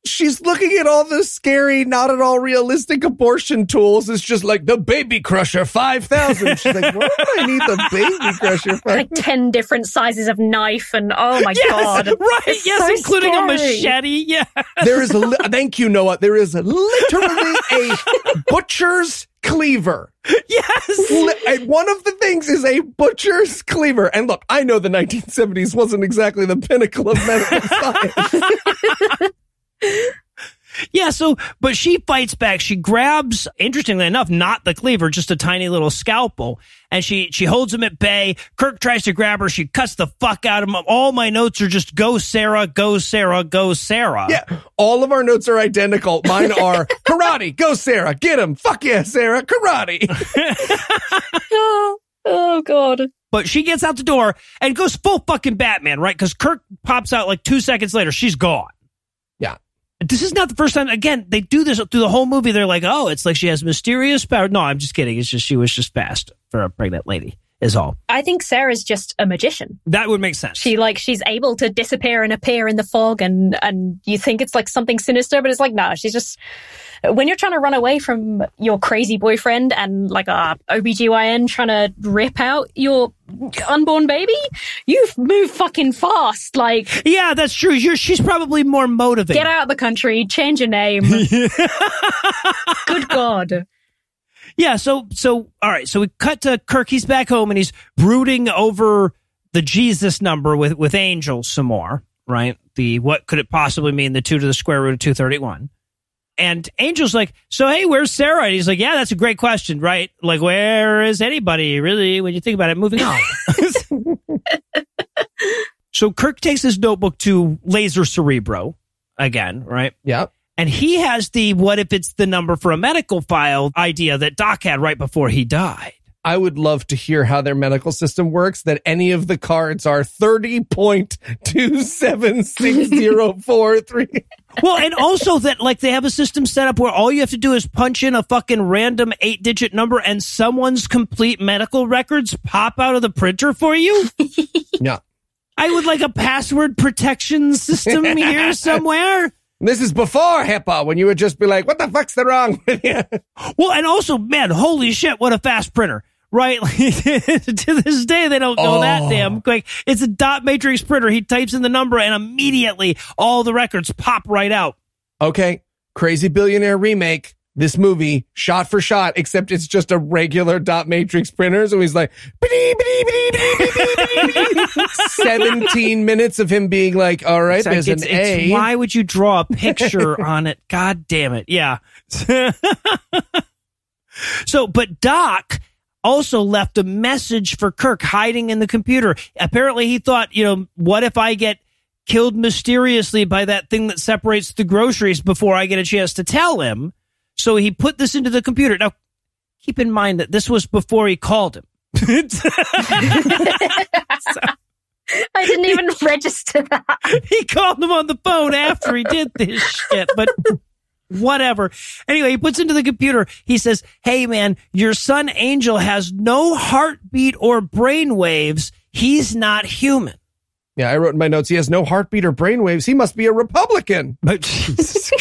She's looking at all the scary, not at all realistic abortion tools. It's just like the Baby Crusher five thousand. She's like, why do I need the Baby Crusher? Like ten different sizes of knife and oh my yes, God. Right. It's yes. So including scary. A machete. Yeah. There is, li- thank you, Noah. There is literally a butcher's cleaver. Yes. And one of the things is a butcher's cleaver. And look, I know the nineteen seventies wasn't exactly the pinnacle of medical science. Yeah, so, but she fights back. She grabs, interestingly enough, not the cleaver, just a tiny little scalpel, and she she holds him at bay. Kirk tries to grab her. She cuts the fuck out of him. All my notes are just go, Sarah, go, Sarah, go, Sarah. Yeah, all of our notes are identical. Mine are karate, go, Sarah, get him. Fuck yeah, Sarah, karate. oh, oh, God. But she gets out the door and goes full fucking Batman, right? Because Kirk pops out like two seconds later. She's gone. Yeah. This is not the first time. Again, they do this through the whole movie. They're like, oh, it's like she has mysterious power. No, I'm just kidding. It's just she was just fast for a pregnant lady is all. I think Sarah's just a magician. That would make sense. She like she's able to disappear and appear in the fog. And, and you think it's like something sinister, but it's like, nah, she's just when you're trying to run away from your crazy boyfriend and like a O B G Y N trying to rip out your unborn baby, you've moved fucking fast. Like, yeah, that's true. You're, she's probably more motivated. Get out of the country, change your name. Good God. Yeah, so, so, all right, so we cut to Kirk. He's back home and he's brooding over the Jesus number with, with Angel some more, right? The what could it possibly mean, the two to the square root of two thirty-one. And Angel's like, so, hey, where's Sarah? And he's like, yeah, that's a great question, right? Like, where is anybody, really, when you think about it? Moving on. So Kirk takes his notebook to Laser Cerebro again, right? Yep. And he has the what if it's the number for a medical file idea that Doc had right before he died. I would love to hear how their medical system works, that any of the cards are thirty point two seven six zero four three. Well, and also that like they have a system set up where all you have to do is punch in a fucking random eight digit number and someone's complete medical records pop out of the printer for you. Yeah. I would like a password protection system here somewhere. This is before HIPAA, when you would just be like, what the fuck's the wrong with you? Well, and also, man, holy shit, what a fast printer. Right? To this day, they don't go oh. that damn quick. It's a dot matrix printer. He types in the number and immediately all the records pop right out. Okay. Crazy Billionaire Remake. This movie, shot for shot, except it's just a regular dot matrix printer. So he's like, seventeen minutes of him being like, all right, so there's it's, an it's, A. Why would you draw a picture on it? God damn it. Yeah. So, but Doc also left a message for Kirk hiding in the computer. Apparently he thought, you know, what if I get killed mysteriously by that thing that separates the groceries before I get a chance to tell him? So he put this into the computer. Now, keep in mind that this was before he called him. So, I didn't even register that. He called him on the phone after he did this shit, but whatever. Anyway, he puts into the computer. He says, hey, man, your son Angel has no heartbeat or brain waves. He's not human. Yeah, I wrote in my notes, he has no heartbeat or brainwaves. He must be a Republican. But Jesus.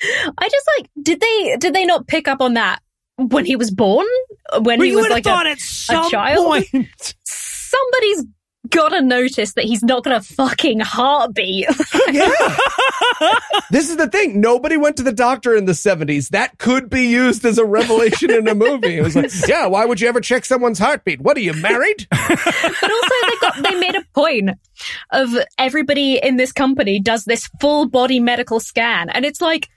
I just like, did they did they not pick up on that when he was born? When well, he was like a, at some a child? Point. Somebody's got to notice that he's not going to fucking heartbeat. Yeah. This is the thing. Nobody went to the doctor in the seventies. That could be used as a revelation in a movie. It was like, yeah, why would you ever check someone's heartbeat? What, are you married? But also they, got, they made a point of everybody in this company does this full body medical scan. And it's like,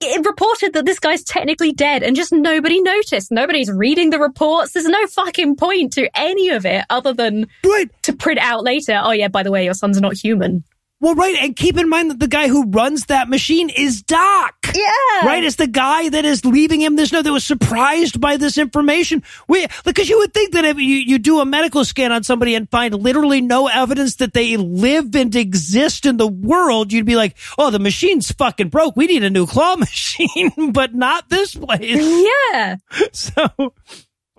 it reported that this guy's technically dead and just nobody noticed. Nobody's reading the reports. There's no fucking point to any of it other than right. to print out later, oh yeah, by the way, your son's not human. Well, right. And keep in mind that the guy who runs that machine is Doc. Yeah. Right? It's the guy that is leaving him this note that was surprised by this information. We, because you would think that if you, you do a medical scan on somebody and find literally no evidence that they live and exist in the world, you'd be like, oh, the machine's fucking broke. We need a new claw machine, but not this place. Yeah. So...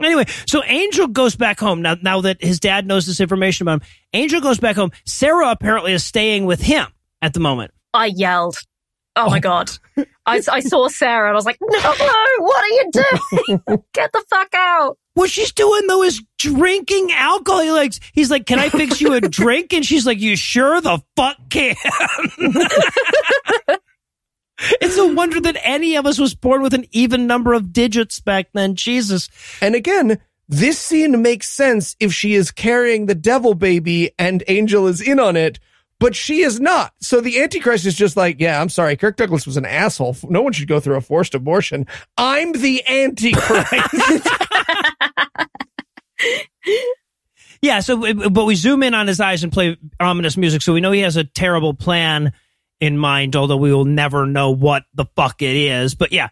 Anyway, so Angel goes back home. Now now that his dad knows this information about him, Angel goes back home. Sarah apparently is staying with him at the moment. I yelled. Oh, oh. my God. I, I saw Sarah and I was like, no, no, what are you doing? Get the fuck out. What she's doing, though, is drinking alcohol. He likes, he's like, can I fix you a drink? And she's like, you sure the fuck can. It's a wonder that any of us was born with an even number of digits back then. Jesus. And again, this scene makes sense if she is carrying the devil baby and Angel is in on it, but she is not. So the Antichrist is just like, yeah, I'm sorry. Kirk Douglas was an asshole. No one should go through a forced abortion. I'm the Antichrist. Yeah. So, but we zoom in on his eyes and play ominous music. So we know he has a terrible plan in mind, although we will never know what the fuck it is. But yeah,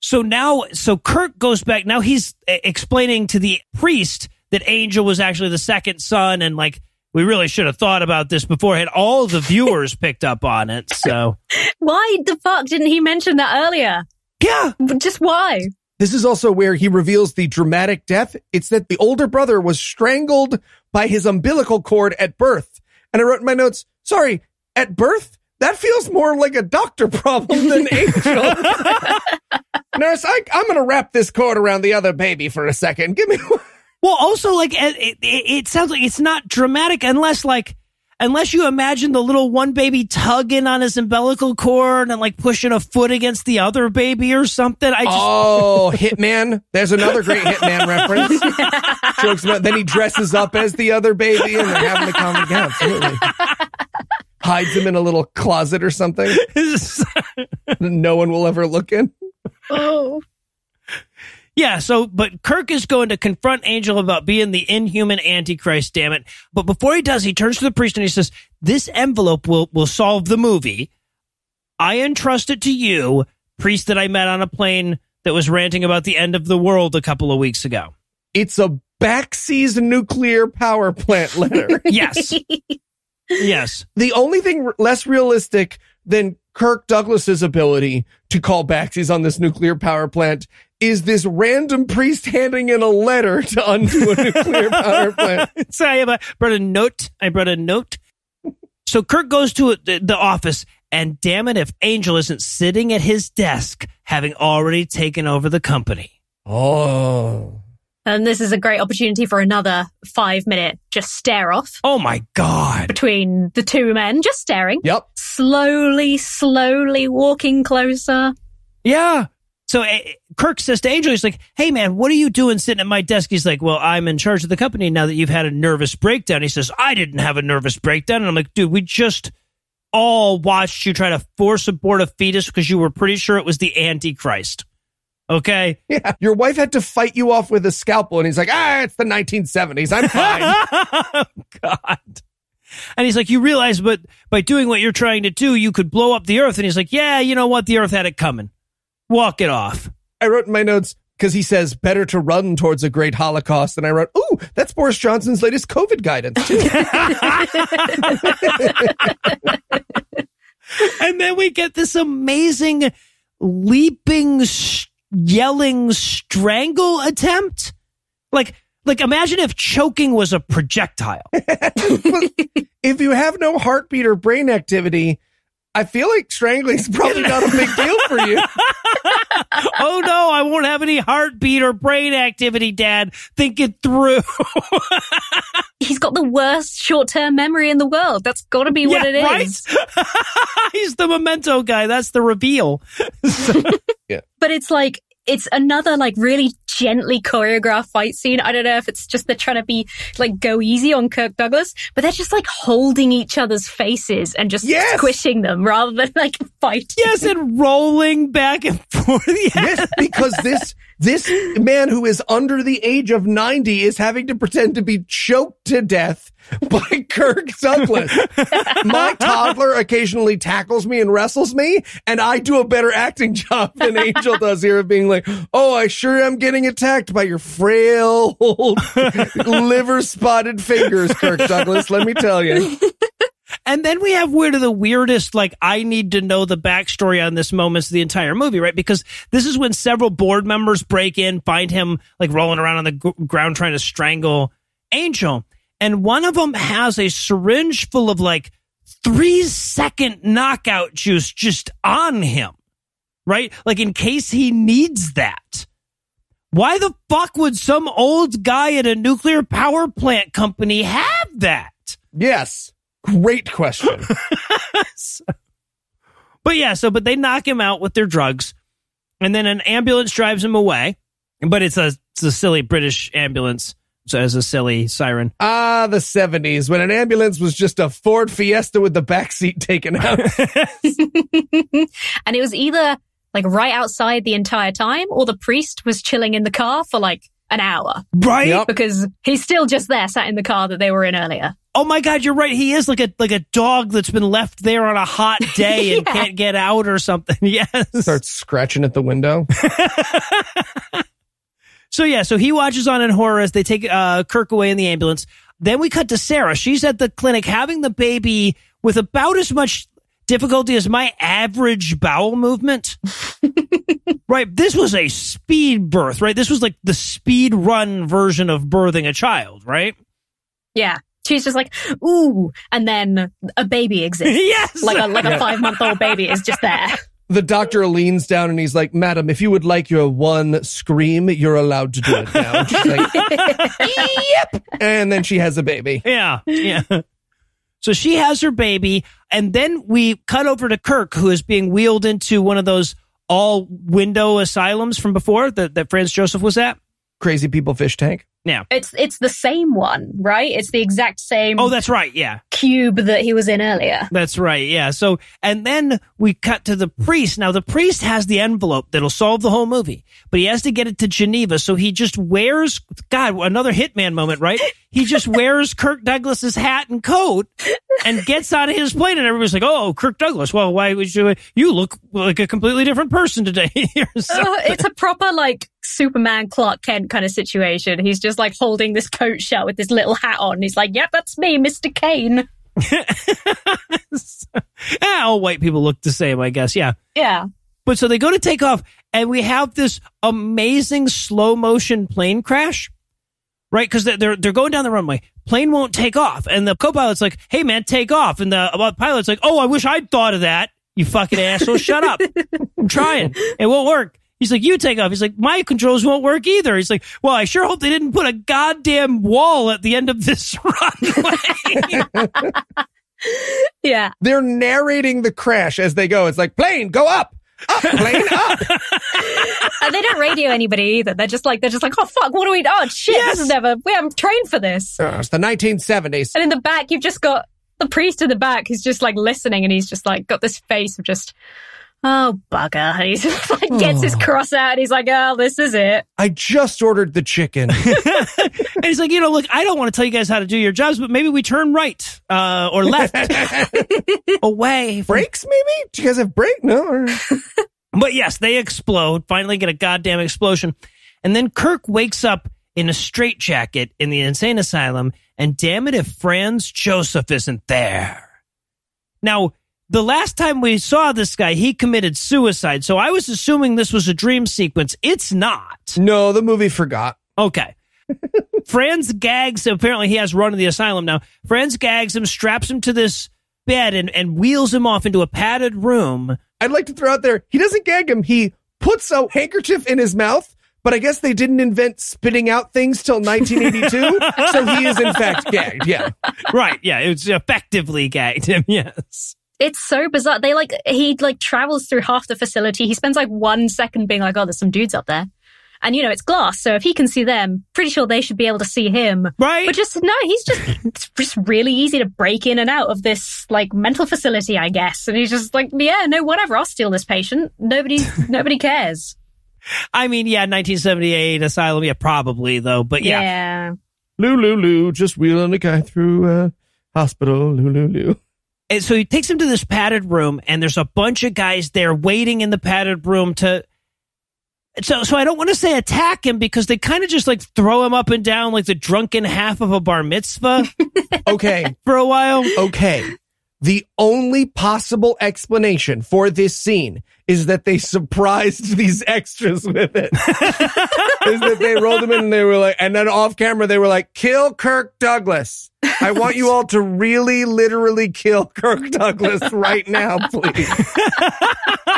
so now, so Kirk goes back. Now he's explaining to the priest that Angel was actually the second son, and like, we really should have thought about this beforehand. All the viewers picked up on it. So why the fuck didn't he mention that earlier? Yeah, just why? This is also where he reveals the dramatic death. It's that the older brother was strangled by his umbilical cord at birth. And I wrote in my notes, sorry, at birth? That feels more like a doctor problem than Angel. Nurse, I, I'm going to wrap this cord around the other baby for a second. Give me. Well, also, like, it, it, it sounds like it's not dramatic unless, like, unless you imagine the little one baby tugging on his umbilical cord and, like, pushing a foot against the other baby or something. I just... Oh, Hitman. There's another great Hitman reference. Jokes about, then he dresses up as the other baby and they're having the common. Yeah, absolutely. Hides him in a little closet or something. No one will ever look in. Oh. Yeah, so, but Kirk is going to confront Angel about being the inhuman Antichrist, damn it. But before he does, he turns to the priest and he says, this envelope will, will solve the movie. I entrust it to you, priest that I met on a plane that was ranting about the end of the world a couple of weeks ago. It's a backseas nuclear power plant letter. Yes. Yes. The only thing less realistic than Kirk Douglas's ability to call backsies on this nuclear power plant is this random priest handing in a letter to undo a nuclear power plant. So I have a, brought a note. I brought a note. So Kirk goes to the, the office, and damn it if Angel isn't sitting at his desk, having already taken over the company. Oh. And this is a great opportunity for another five-minute just stare-off. Oh, my God. Between the two men, just staring. Yep. Slowly, slowly walking closer. Yeah. So uh, Kirk says to Angel, he's like, hey, man, what are you doing sitting at my desk? He's like, well, I'm in charge of the company now that you've had a nervous breakdown. He says, I didn't have a nervous breakdown. And I'm like, dude, we just all watched you try to force abort a fetus because you were pretty sure it was the Antichrist. Okay. Yeah. Your wife had to fight you off with a scalpel, and he's like, ah, it's the nineteen seventies. I'm fine. Oh, God. And he's like, you realize, but by doing what you're trying to do, you could blow up the earth. And he's like, yeah, you know what? The earth had it coming. Walk it off. I wrote in my notes, because he says, better to run towards a great Holocaust. And I wrote, ooh, that's Boris Johnson's latest COVID guidance, too. And then we get this amazing leaping st- yelling strangle attempt. Like, like imagine if choking was a projectile. If you have no heartbeat or brain activity, I feel like strangling is probably not a big deal for you. Oh, no, I won't have any heartbeat or brain activity, Dad. Think it through. He's got the worst short-term memory in the world. That's got to be what yeah, it right? is. He's the memento guy. That's the reveal. So. Yeah. But it's like, it's another like really gently choreographed fight scene. I don't know if it's just they're trying to be like go easy on Kirk Douglas, but they're just like holding each other's faces and just yes! squishing them rather than like fighting. Yes, and rolling back and forth. Yes, yes, because this this man who is under the age of ninety is having to pretend to be choked to death by Kirk Douglas. My toddler occasionally tackles me and wrestles me, and I do a better acting job than Angel does here of being like, oh, I sure am getting attacked by your frail old liver-spotted fingers, Kirk Douglas, let me tell you. And then we have where to the weirdest, like, I need to know the backstory on this moments of the entire movie, right? Because this is when several board members break in, find him, like, rolling around on the g- ground trying to strangle Angel. And one of them has a syringe full of, like, three-second knockout juice just on him, right? Like, in case he needs that. Why the fuck would some old guy at a nuclear power plant company have that? Yes. Great question. so, but yeah, so, but they knock him out with their drugs, and then an ambulance drives him away, but it's a, it's a silly British ambulance. So as a silly siren. Ah, the seventies, when an ambulance was just a Ford Fiesta with the backseat taken out. And it was either like right outside the entire time, or the priest was chilling in the car for like an hour. Right. Yep. Because he's still just there sat in the car that they were in earlier. Oh my God, you're right. He is like a like a dog that's been left there on a hot day and yeah. can't get out or something. Yes. Starts scratching at the window. So, yeah, so he watches on in horror as they take uh, Kirk away in the ambulance. Then we cut to Sarah. She's at the clinic having the baby with about as much difficulty as my average bowel movement. Right. This was a speed birth, right? This was like the speed run version of birthing a child, right? Yeah. She's just like, ooh, and then a baby exists. Yes. Like a, like yeah. a five-month-old baby is just there. The doctor leans down and he's like, Madam, if you would like your one scream, you're allowed to do it now. She's like, yep. And then she has a baby. Yeah. Yeah. So she has her baby. And then we cut over to Kirk, who is being wheeled into one of those all window asylums from before that, that Franz Joseph was at. Crazy people fish tank. Yeah. It's it's the same one, right? It's the exact same. Oh, that's right. Yeah. Cube that he was in earlier. That's right. Yeah. So and then we cut to the priest. Now, the priest has the envelope that'll solve the whole movie, but he has to get it to Geneva. So he just wears, God, another Hitman moment, right? He just wears Kirk Douglas's hat and coat and gets out of his plane. And everybody's like, oh, Kirk Douglas. Well, why would you? You look like a completely different person today. uh, it's a proper like Superman Clark Kent kind of situation. He's just like holding this coat shell with this little hat on. He's like, yep, that's me, Mister Kane. Yeah, all white people look the same, I guess. Yeah. Yeah. But so they go to take off, and we have this amazing slow motion plane crash, right? Because they're they're going down the runway. Plane won't take off. And the co-pilot's like, hey, man, take off. And the, the pilot's like, oh, I wish I'd thought of that. You fucking asshole. Shut up. I'm trying. It won't work. He's like, you take off. He's like, my controls won't work either. He's like, well, I sure hope they didn't put a goddamn wall at the end of this runway. Yeah. They're narrating the crash as they go. It's like, plane, go up. Up, plane, up. And they don't radio anybody either. They're just like, they're just like, oh, fuck, what are we, oh, shit, yes. This is never, we haven't trained for this. Uh, it's the nineteen seventies. And in the back, you've just got the priest in the back who's just like listening, and he's just like got this face of just... oh, bugger. And he's like, gets oh. his cross out, and he's like, oh, this is it. I just ordered the chicken. And he's like, you know, look, I don't want to tell you guys how to do your jobs, but maybe we turn right uh, or left away. From- Brakes, maybe? Do you guys have brake? No. But yes, they explode, finally get a goddamn explosion. And then Kirk wakes up in a straitjacket in the insane asylum, and damn it if Franz Joseph isn't there. Now, the last time we saw this guy, he committed suicide. So I was assuming this was a dream sequence. It's not. No, the movie forgot. Okay. Franz gags. Apparently he has run to the asylum now. Franz gags him, straps him to this bed, and, and wheels him off into a padded room. I'd like to throw out there, he doesn't gag him. He puts a handkerchief in his mouth. But I guess they didn't invent spitting out things till nineteen eighty-two, so he is in fact gagged. Yeah. Right. Yeah. It was effectively gagged him. Yes. It's so bizarre. They like, he like travels through half the facility. He spends like one second being like, oh, there's some dudes up there. And, you know, it's glass. So if he can see them, pretty sure they should be able to see him. Right. But just, no, he's just, it's just really easy to break in and out of this, like, mental facility, I guess. And he's just like, yeah, no, whatever. I'll steal this patient. Nobody, nobody cares. I mean, yeah, nineteen seventy-eight asylum. Yeah, probably, though. But yeah. yeah. Lulu, Lulu, just wheeling a guy through a uh, hospital. Lulu, Lulu. And so he takes him to this padded room, and there's a bunch of guys there waiting in the padded room to. So so I don't want to say attack him, because they kind of just like throw him up and down like the drunken half of a bar mitzvah. Okay. For a while. Okay. The only possible explanation for this scene is that they surprised these extras with it. Is that they rolled him in and they were like, and then off camera they were like, kill Kirk Douglas. I want you all to really literally kill Kirk Douglas right now, please.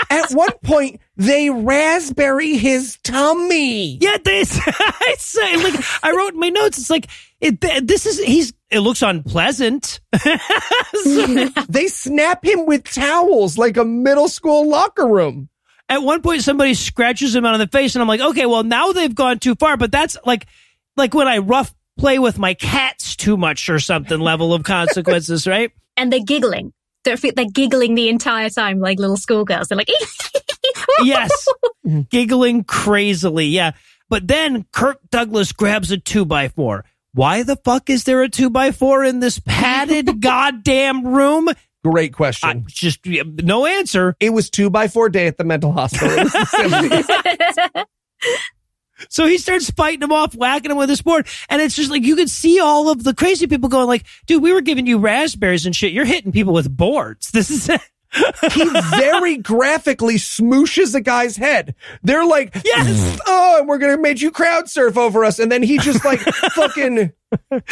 At one point, they raspberry his tummy. Yeah, they I say, like, I wrote in my notes, it's like, it, this is, he's, it looks unpleasant. So, they snap him with towels like a middle school locker room. At one point, somebody scratches him out of the face, and I'm like, okay, well, now they've gone too far, but that's like, like when I rough play with my cats too much or something level of consequences, right? And they're giggling. They're, they're giggling the entire time like little schoolgirls. They're like, yes, giggling crazily. Yeah. But then Kirk Douglas grabs a two by four. Why the fuck is there a two by four in this padded goddamn room? Great question. I, just no answer. It was two by four day at the mental hospital. It was the seventies. So he starts fighting him off, whacking him with his board. And it's just like, you could see all of the crazy people going like, dude, we were giving you raspberries and shit. You're hitting people with boards. This is it. He very graphically smooshes a guy's head. They're like, yes, oh, and we're going to make you crowd surf over us. And then he just like fucking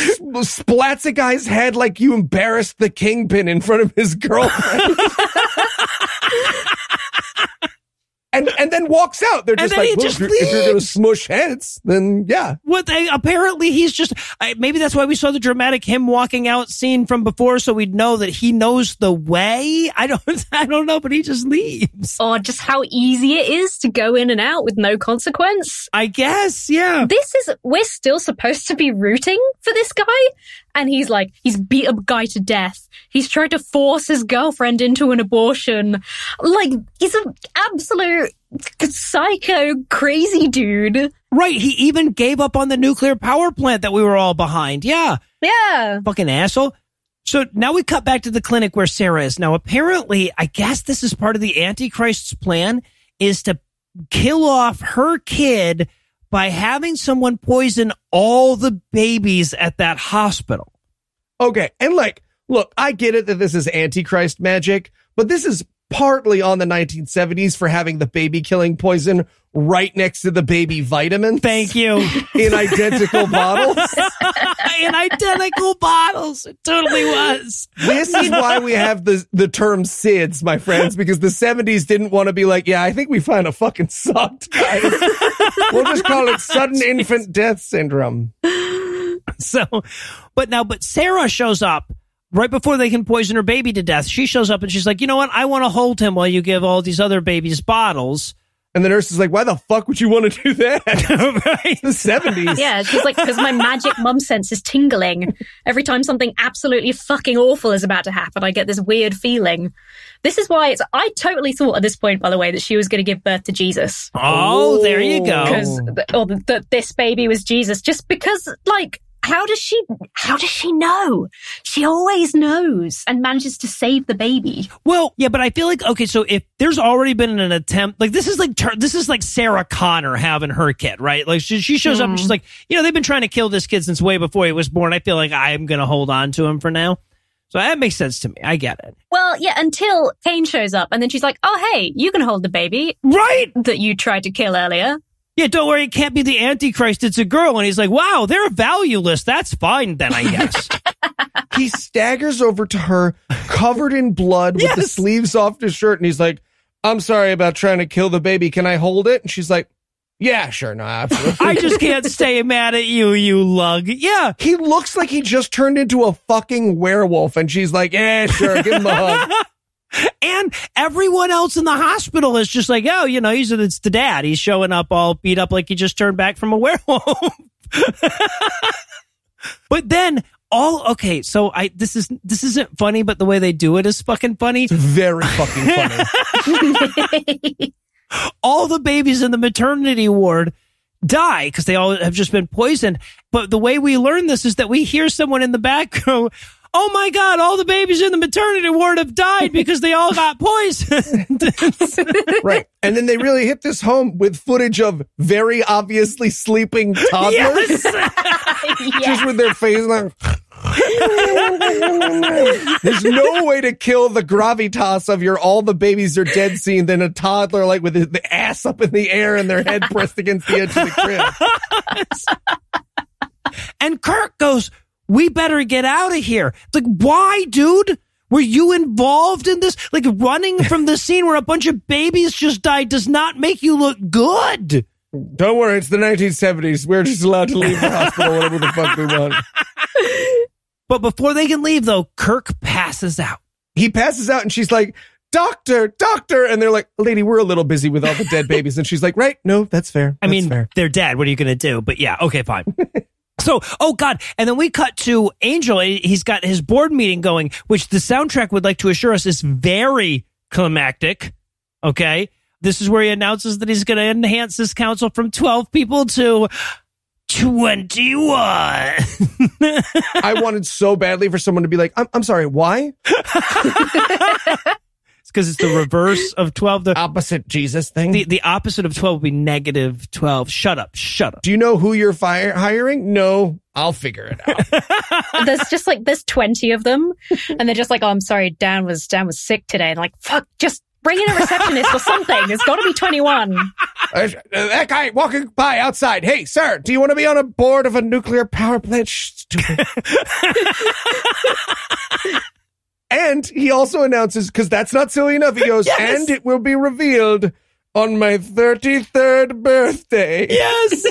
splats a guy's head like you embarrassed the kingpin in front of his girlfriend. And and then walks out. They're just like, well, just if, you're, if you're going to smush heads, then yeah. What they, apparently he's just, I, maybe that's why we saw the dramatic him walking out scene from before, so we'd know that he knows the way. I don't, I don't know, but he just leaves. Or just how easy it is to go in and out with no consequence. I guess, yeah. This is, we're still supposed to be rooting for this guy. And he's like, he's beat a guy to death. He's tried to force his girlfriend into an abortion. Like, he's an absolute psycho crazy dude. Right. He even gave up on the nuclear power plant that we were all behind. Yeah. Yeah. Fucking asshole. So now we cut back to the clinic where Sarah is. Now, apparently, I guess this is part of the Antichrist's plan, is to kill off her kid by having someone poison all the babies at that hospital. Okay. And like, look, I get it that this is Antichrist magic, but this is partly on the nineteen seventies for having the baby killing poison right next to the baby vitamins. Thank you. In identical bottles. In identical bottles. It totally was. This is why we have the, the term SIDS, my friends, because the seventies didn't want to be like, yeah, I think we found a fucking sucked guy. We'll just call it sudden infant death syndrome. So, but now, but Sarah shows up. Right before they can poison her baby to death, she shows up and she's like, you know what? I want to hold him while you give all these other babies bottles. And the nurse is like, why the fuck would you want to do that? Right? The seventies. Yeah, she's like, because my magic mum sense is tingling. Every time something absolutely fucking awful is about to happen, I get this weird feeling. This is why it's, I totally thought at this point, by the way, that she was going to give birth to Jesus. Oh, there you go. Because or that this baby was Jesus, just because, like, How does she, how does she know? She always knows and manages to save the baby. Well, yeah, but I feel like, okay, so if there's already been an attempt, like this is like, this is like Sarah Connor having her kid, right? Like she, she shows mm. up and she's like, you know, they've been trying to kill this kid since way before he was born. I feel like I'm going to hold on to him for now. So that makes sense to me. I get it. Well, yeah, until Kane shows up and then she's like, oh, hey, you can hold the baby. Right. That you tried to kill earlier. Yeah, don't worry, it can't be the Antichrist, it's a girl. And he's like, wow, they're valueless. That's fine then, I guess. He staggers over to her, covered in blood, with yes. the sleeves off his shirt. And he's like, I'm sorry about trying to kill the baby. Can I hold it? And she's like, yeah, sure, no, absolutely. I just can't stay mad at you, you lug. Yeah. He looks like he just turned into a fucking werewolf. And she's like, yeah, sure, give him a hug. And everyone else in the hospital is just like, oh, you know, he's it's the dad. He's showing up all beat up like he just turned back from a werewolf. But then all okay, so I this is this isn't funny, but the way they do it is fucking funny. It's very fucking funny. All the babies in the maternity ward die because they all have just been poisoned. But the way we learn this is that we hear someone in the back go, oh my God, all the babies in the maternity ward have died because they all got poisoned. Right. And then they really hit this home with footage of very obviously sleeping toddlers. Yes. Yes. Just with their face like... There's no way to kill the gravitas of your all the babies are dead scene than a toddler like with his, the ass up in the air and their head pressed against the edge of the crib. And Kirk goes... we better get out of here. It's like, why, dude? Were you involved in this? Like, running from the scene where a bunch of babies just died does not make you look good. Don't worry, it's the nineteen seventies. We're just allowed to leave the hospital whatever the fuck we want. But before they can leave, though, Kirk passes out. He passes out, and she's like, doctor, doctor. And they're like, lady, we're a little busy with all the dead babies. And she's like, right, no, that's fair. I that's mean, fair. They're dead. What are you going to do? But yeah, okay, fine. So, oh God. And then we cut to Angel. He's got his board meeting going, which the soundtrack would like to assure us is very climactic. Okay. This is where he announces that he's going to enhance his council from twelve people to twenty-one. I wanted so badly for someone to be like, I'm, I'm sorry, why? It's because it's the reverse of twelve. The opposite Jesus thing. The, the opposite of twelve would be negative twelve. Shut up. Shut up. Do you know who you're fire hiring? No, I'll figure it out. There's just like, there's twenty of them. And they're just like, oh, I'm sorry. Dan was, Dan was sick today. And like, fuck, just bring in a receptionist or something. It's got to be twenty-one. Uh, that guy walking by outside. Hey, sir, do you want to be on a board of a nuclear power plant? Stupid. And he also announces, because that's not silly enough, he goes, yes! And it will be revealed on my thirty-third birthday. Yes!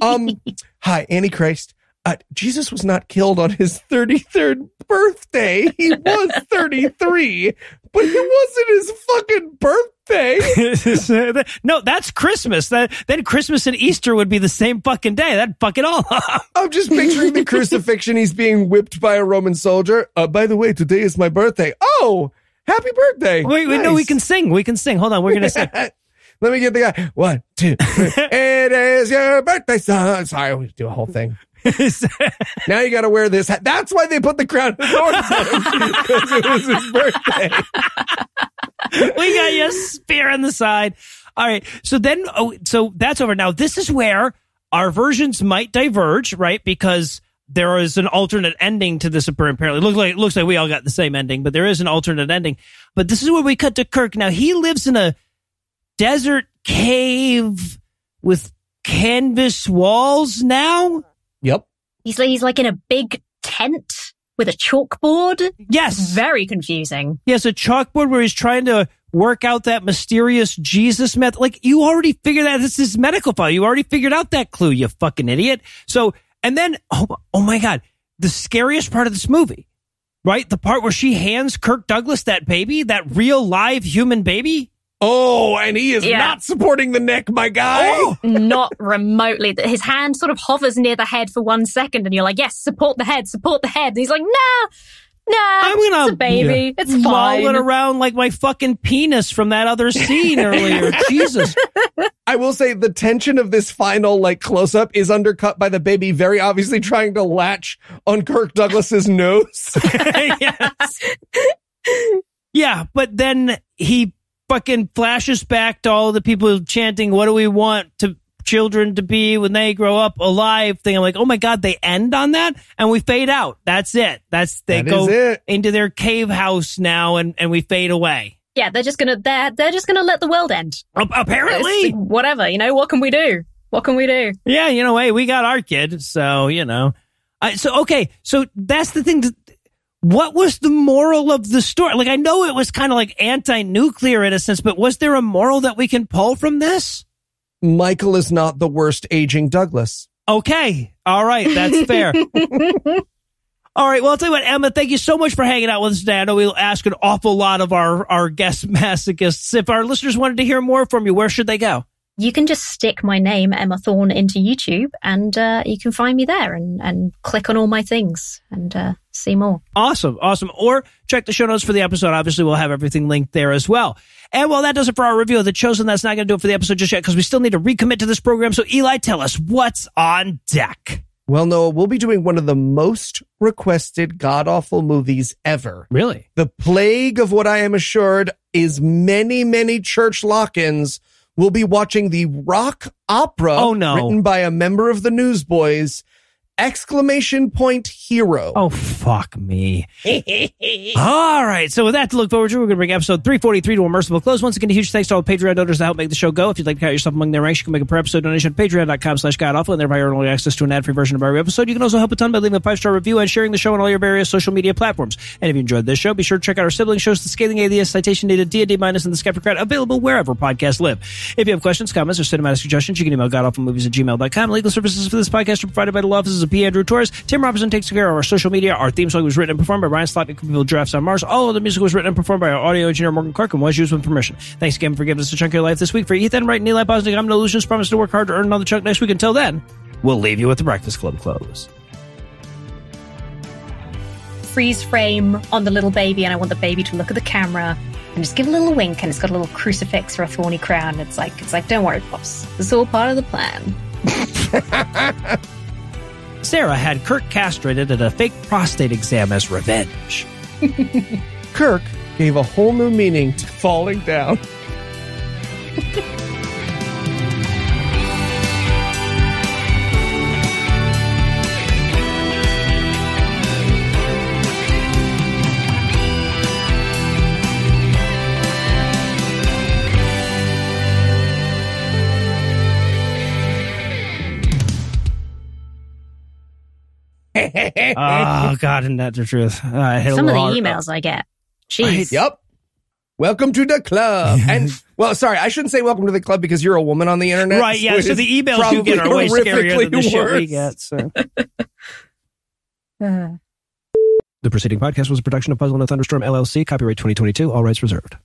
um, hi, Antichrist. Uh, Jesus was not killed on his thirty-third birthday. He was thirty-three, but it wasn't his fucking birthday. No, that's Christmas. That, then Christmas and Easter would be the same fucking day. That'd fuck it all up. I'm just picturing the crucifixion. He's being whipped by a Roman soldier. Uh, by the way, today is my birthday. Oh, happy birthday. Wait, wait, nice. No, we can sing. We can sing. Hold on, we're going to sing. Let me get the guy. One, two, three. It is your birthday, son. Sorry, I always do a whole thing. Now you got to wear this hat. That's why they put the crown of thorns on him, because it was his birthday. We got your spear in the side. All right. So then, oh, so that's over. Now, this is where our versions might diverge, right? Because there is an alternate ending to this, apparently. It looks like, it looks like we all got the same ending, but there is an alternate ending. But this is where we cut to Kirk. Now, he lives in a desert cave with canvas walls now. Yep. He's like, he's like in a big tent with a chalkboard. Yes. It's very confusing. Yes, a chalkboard where he's trying to work out that mysterious Jesus method. Like, you already figured out this is medical file. You already figured out that clue, you fucking idiot. So, and then, oh, oh my God, the scariest part of this movie, right? The part where she hands Kirk Douglas that baby, that real live human baby. Oh, and he is yeah. not supporting the neck, my guy. Oh. Not remotely. His hand sort of hovers near the head for one second, and you're like, yes, support the head, support the head. And he's like, nah, nah, I'm gonna, it's a baby. Yeah. It's fine. Rolling around like my fucking penis from that other scene earlier. Jesus. I will say the tension of this final like close-up is undercut by the baby very obviously trying to latch on Kirk Douglas's nose. Yes. Yeah, but then he... fucking flashes back to all the people chanting, what do we want to children to be when they grow up alive thing. I'm like, oh my God, they end on that and we fade out. That's it. That's they that go it. into their cave house now and, and we fade away. Yeah, they're just gonna they're they're just gonna let the world end. Uh, apparently. It's, whatever, you know, what can we do? What can we do? Yeah, you know, hey, we got our kid, so you know. Uh, so okay, so that's the thing to, what was the moral of the story? Like, I know it was kind of like anti-nuclear in a sense, but was there a moral that we can pull from this? Michael is not the worst aging Douglas. Okay. All right. That's fair. All right. Well, I'll tell you what, Emma, thank you so much for hanging out with us today. I know we'll ask an awful lot of our, our guest masochists. If our listeners wanted to hear more from you, where should they go? You can just stick my name, Emma Thorne, into YouTube, and uh, you can find me there and, and click on all my things and uh, see more. Awesome. Awesome. Or check the show notes for the episode. Obviously, we'll have everything linked there as well. And while that does it for our review of The Chosen, that's not going to do it for the episode just yet because we still need to recommit to this program. So, Eli, tell us what's on deck. Well, Noah, we'll be doing one of the most requested God Awful movies ever. Really? The plague of what I am assured is many, many church lock-ins. We'll be watching the rock opera oh, no. written by a member of the Newsboys, exclamation point hero. Oh, fuck me. All right. So with that to look forward to, we're going to bring episode three forty-three to a merciful close. Once again, a huge thanks to all the Patreon donors that help make the show go. If you'd like to count yourself among their ranks, you can make a per episode donation at patreon.com slash godawful and thereby earn only access to an ad-free version of every episode. You can also help a ton by leaving a five-star review and sharing the show on all your various social media platforms. And if you enjoyed this show, be sure to check out our sibling shows, The Scathing Atheist, Citation Needed, D A D Minus, and The Skepticrat, available wherever podcasts live. If you have questions, comments, or cinematic suggestions, you can email godawfulmovies at gmail dot com. Legal services for this podcast are provided by the law offices of P. Andrew Torres. Tim Robinson takes care of our social media. Our theme song was written and performed by Ryan Slotnick, Drafts on Mars. All of the music was written and performed by our audio engineer, Morgan Clark, and was used with permission. Thanks again for giving us a chunk of your life this week. For Ethan Wright and Eli Bosnick, I'm Noah Lugeons. Promise to work hard to earn another chunk next week. Until then, we'll leave you with the Breakfast Club close. Freeze frame on the little baby, and I want the baby to look at the camera and just give a little wink, and it's got a little crucifix or a thorny crown. It's like, it's like, don't worry, Pops. It's all part of the plan. Sarah had Kirk castrated at a fake prostate exam as revenge. Kirk gave a whole new meaning to falling down. Oh, God, isn't that the truth? Uh, Some of the hard. emails I get. Jeez. I, yep. Welcome to the club. And, well, sorry, I shouldn't say welcome to the club because you're a woman on the internet. Right, yeah, so, so the emails you get are way scarier than the shit we get. So. uh. The preceding podcast was a production of Puzzle and a Thunderstorm, L L C, copyright twenty twenty-two, all rights reserved.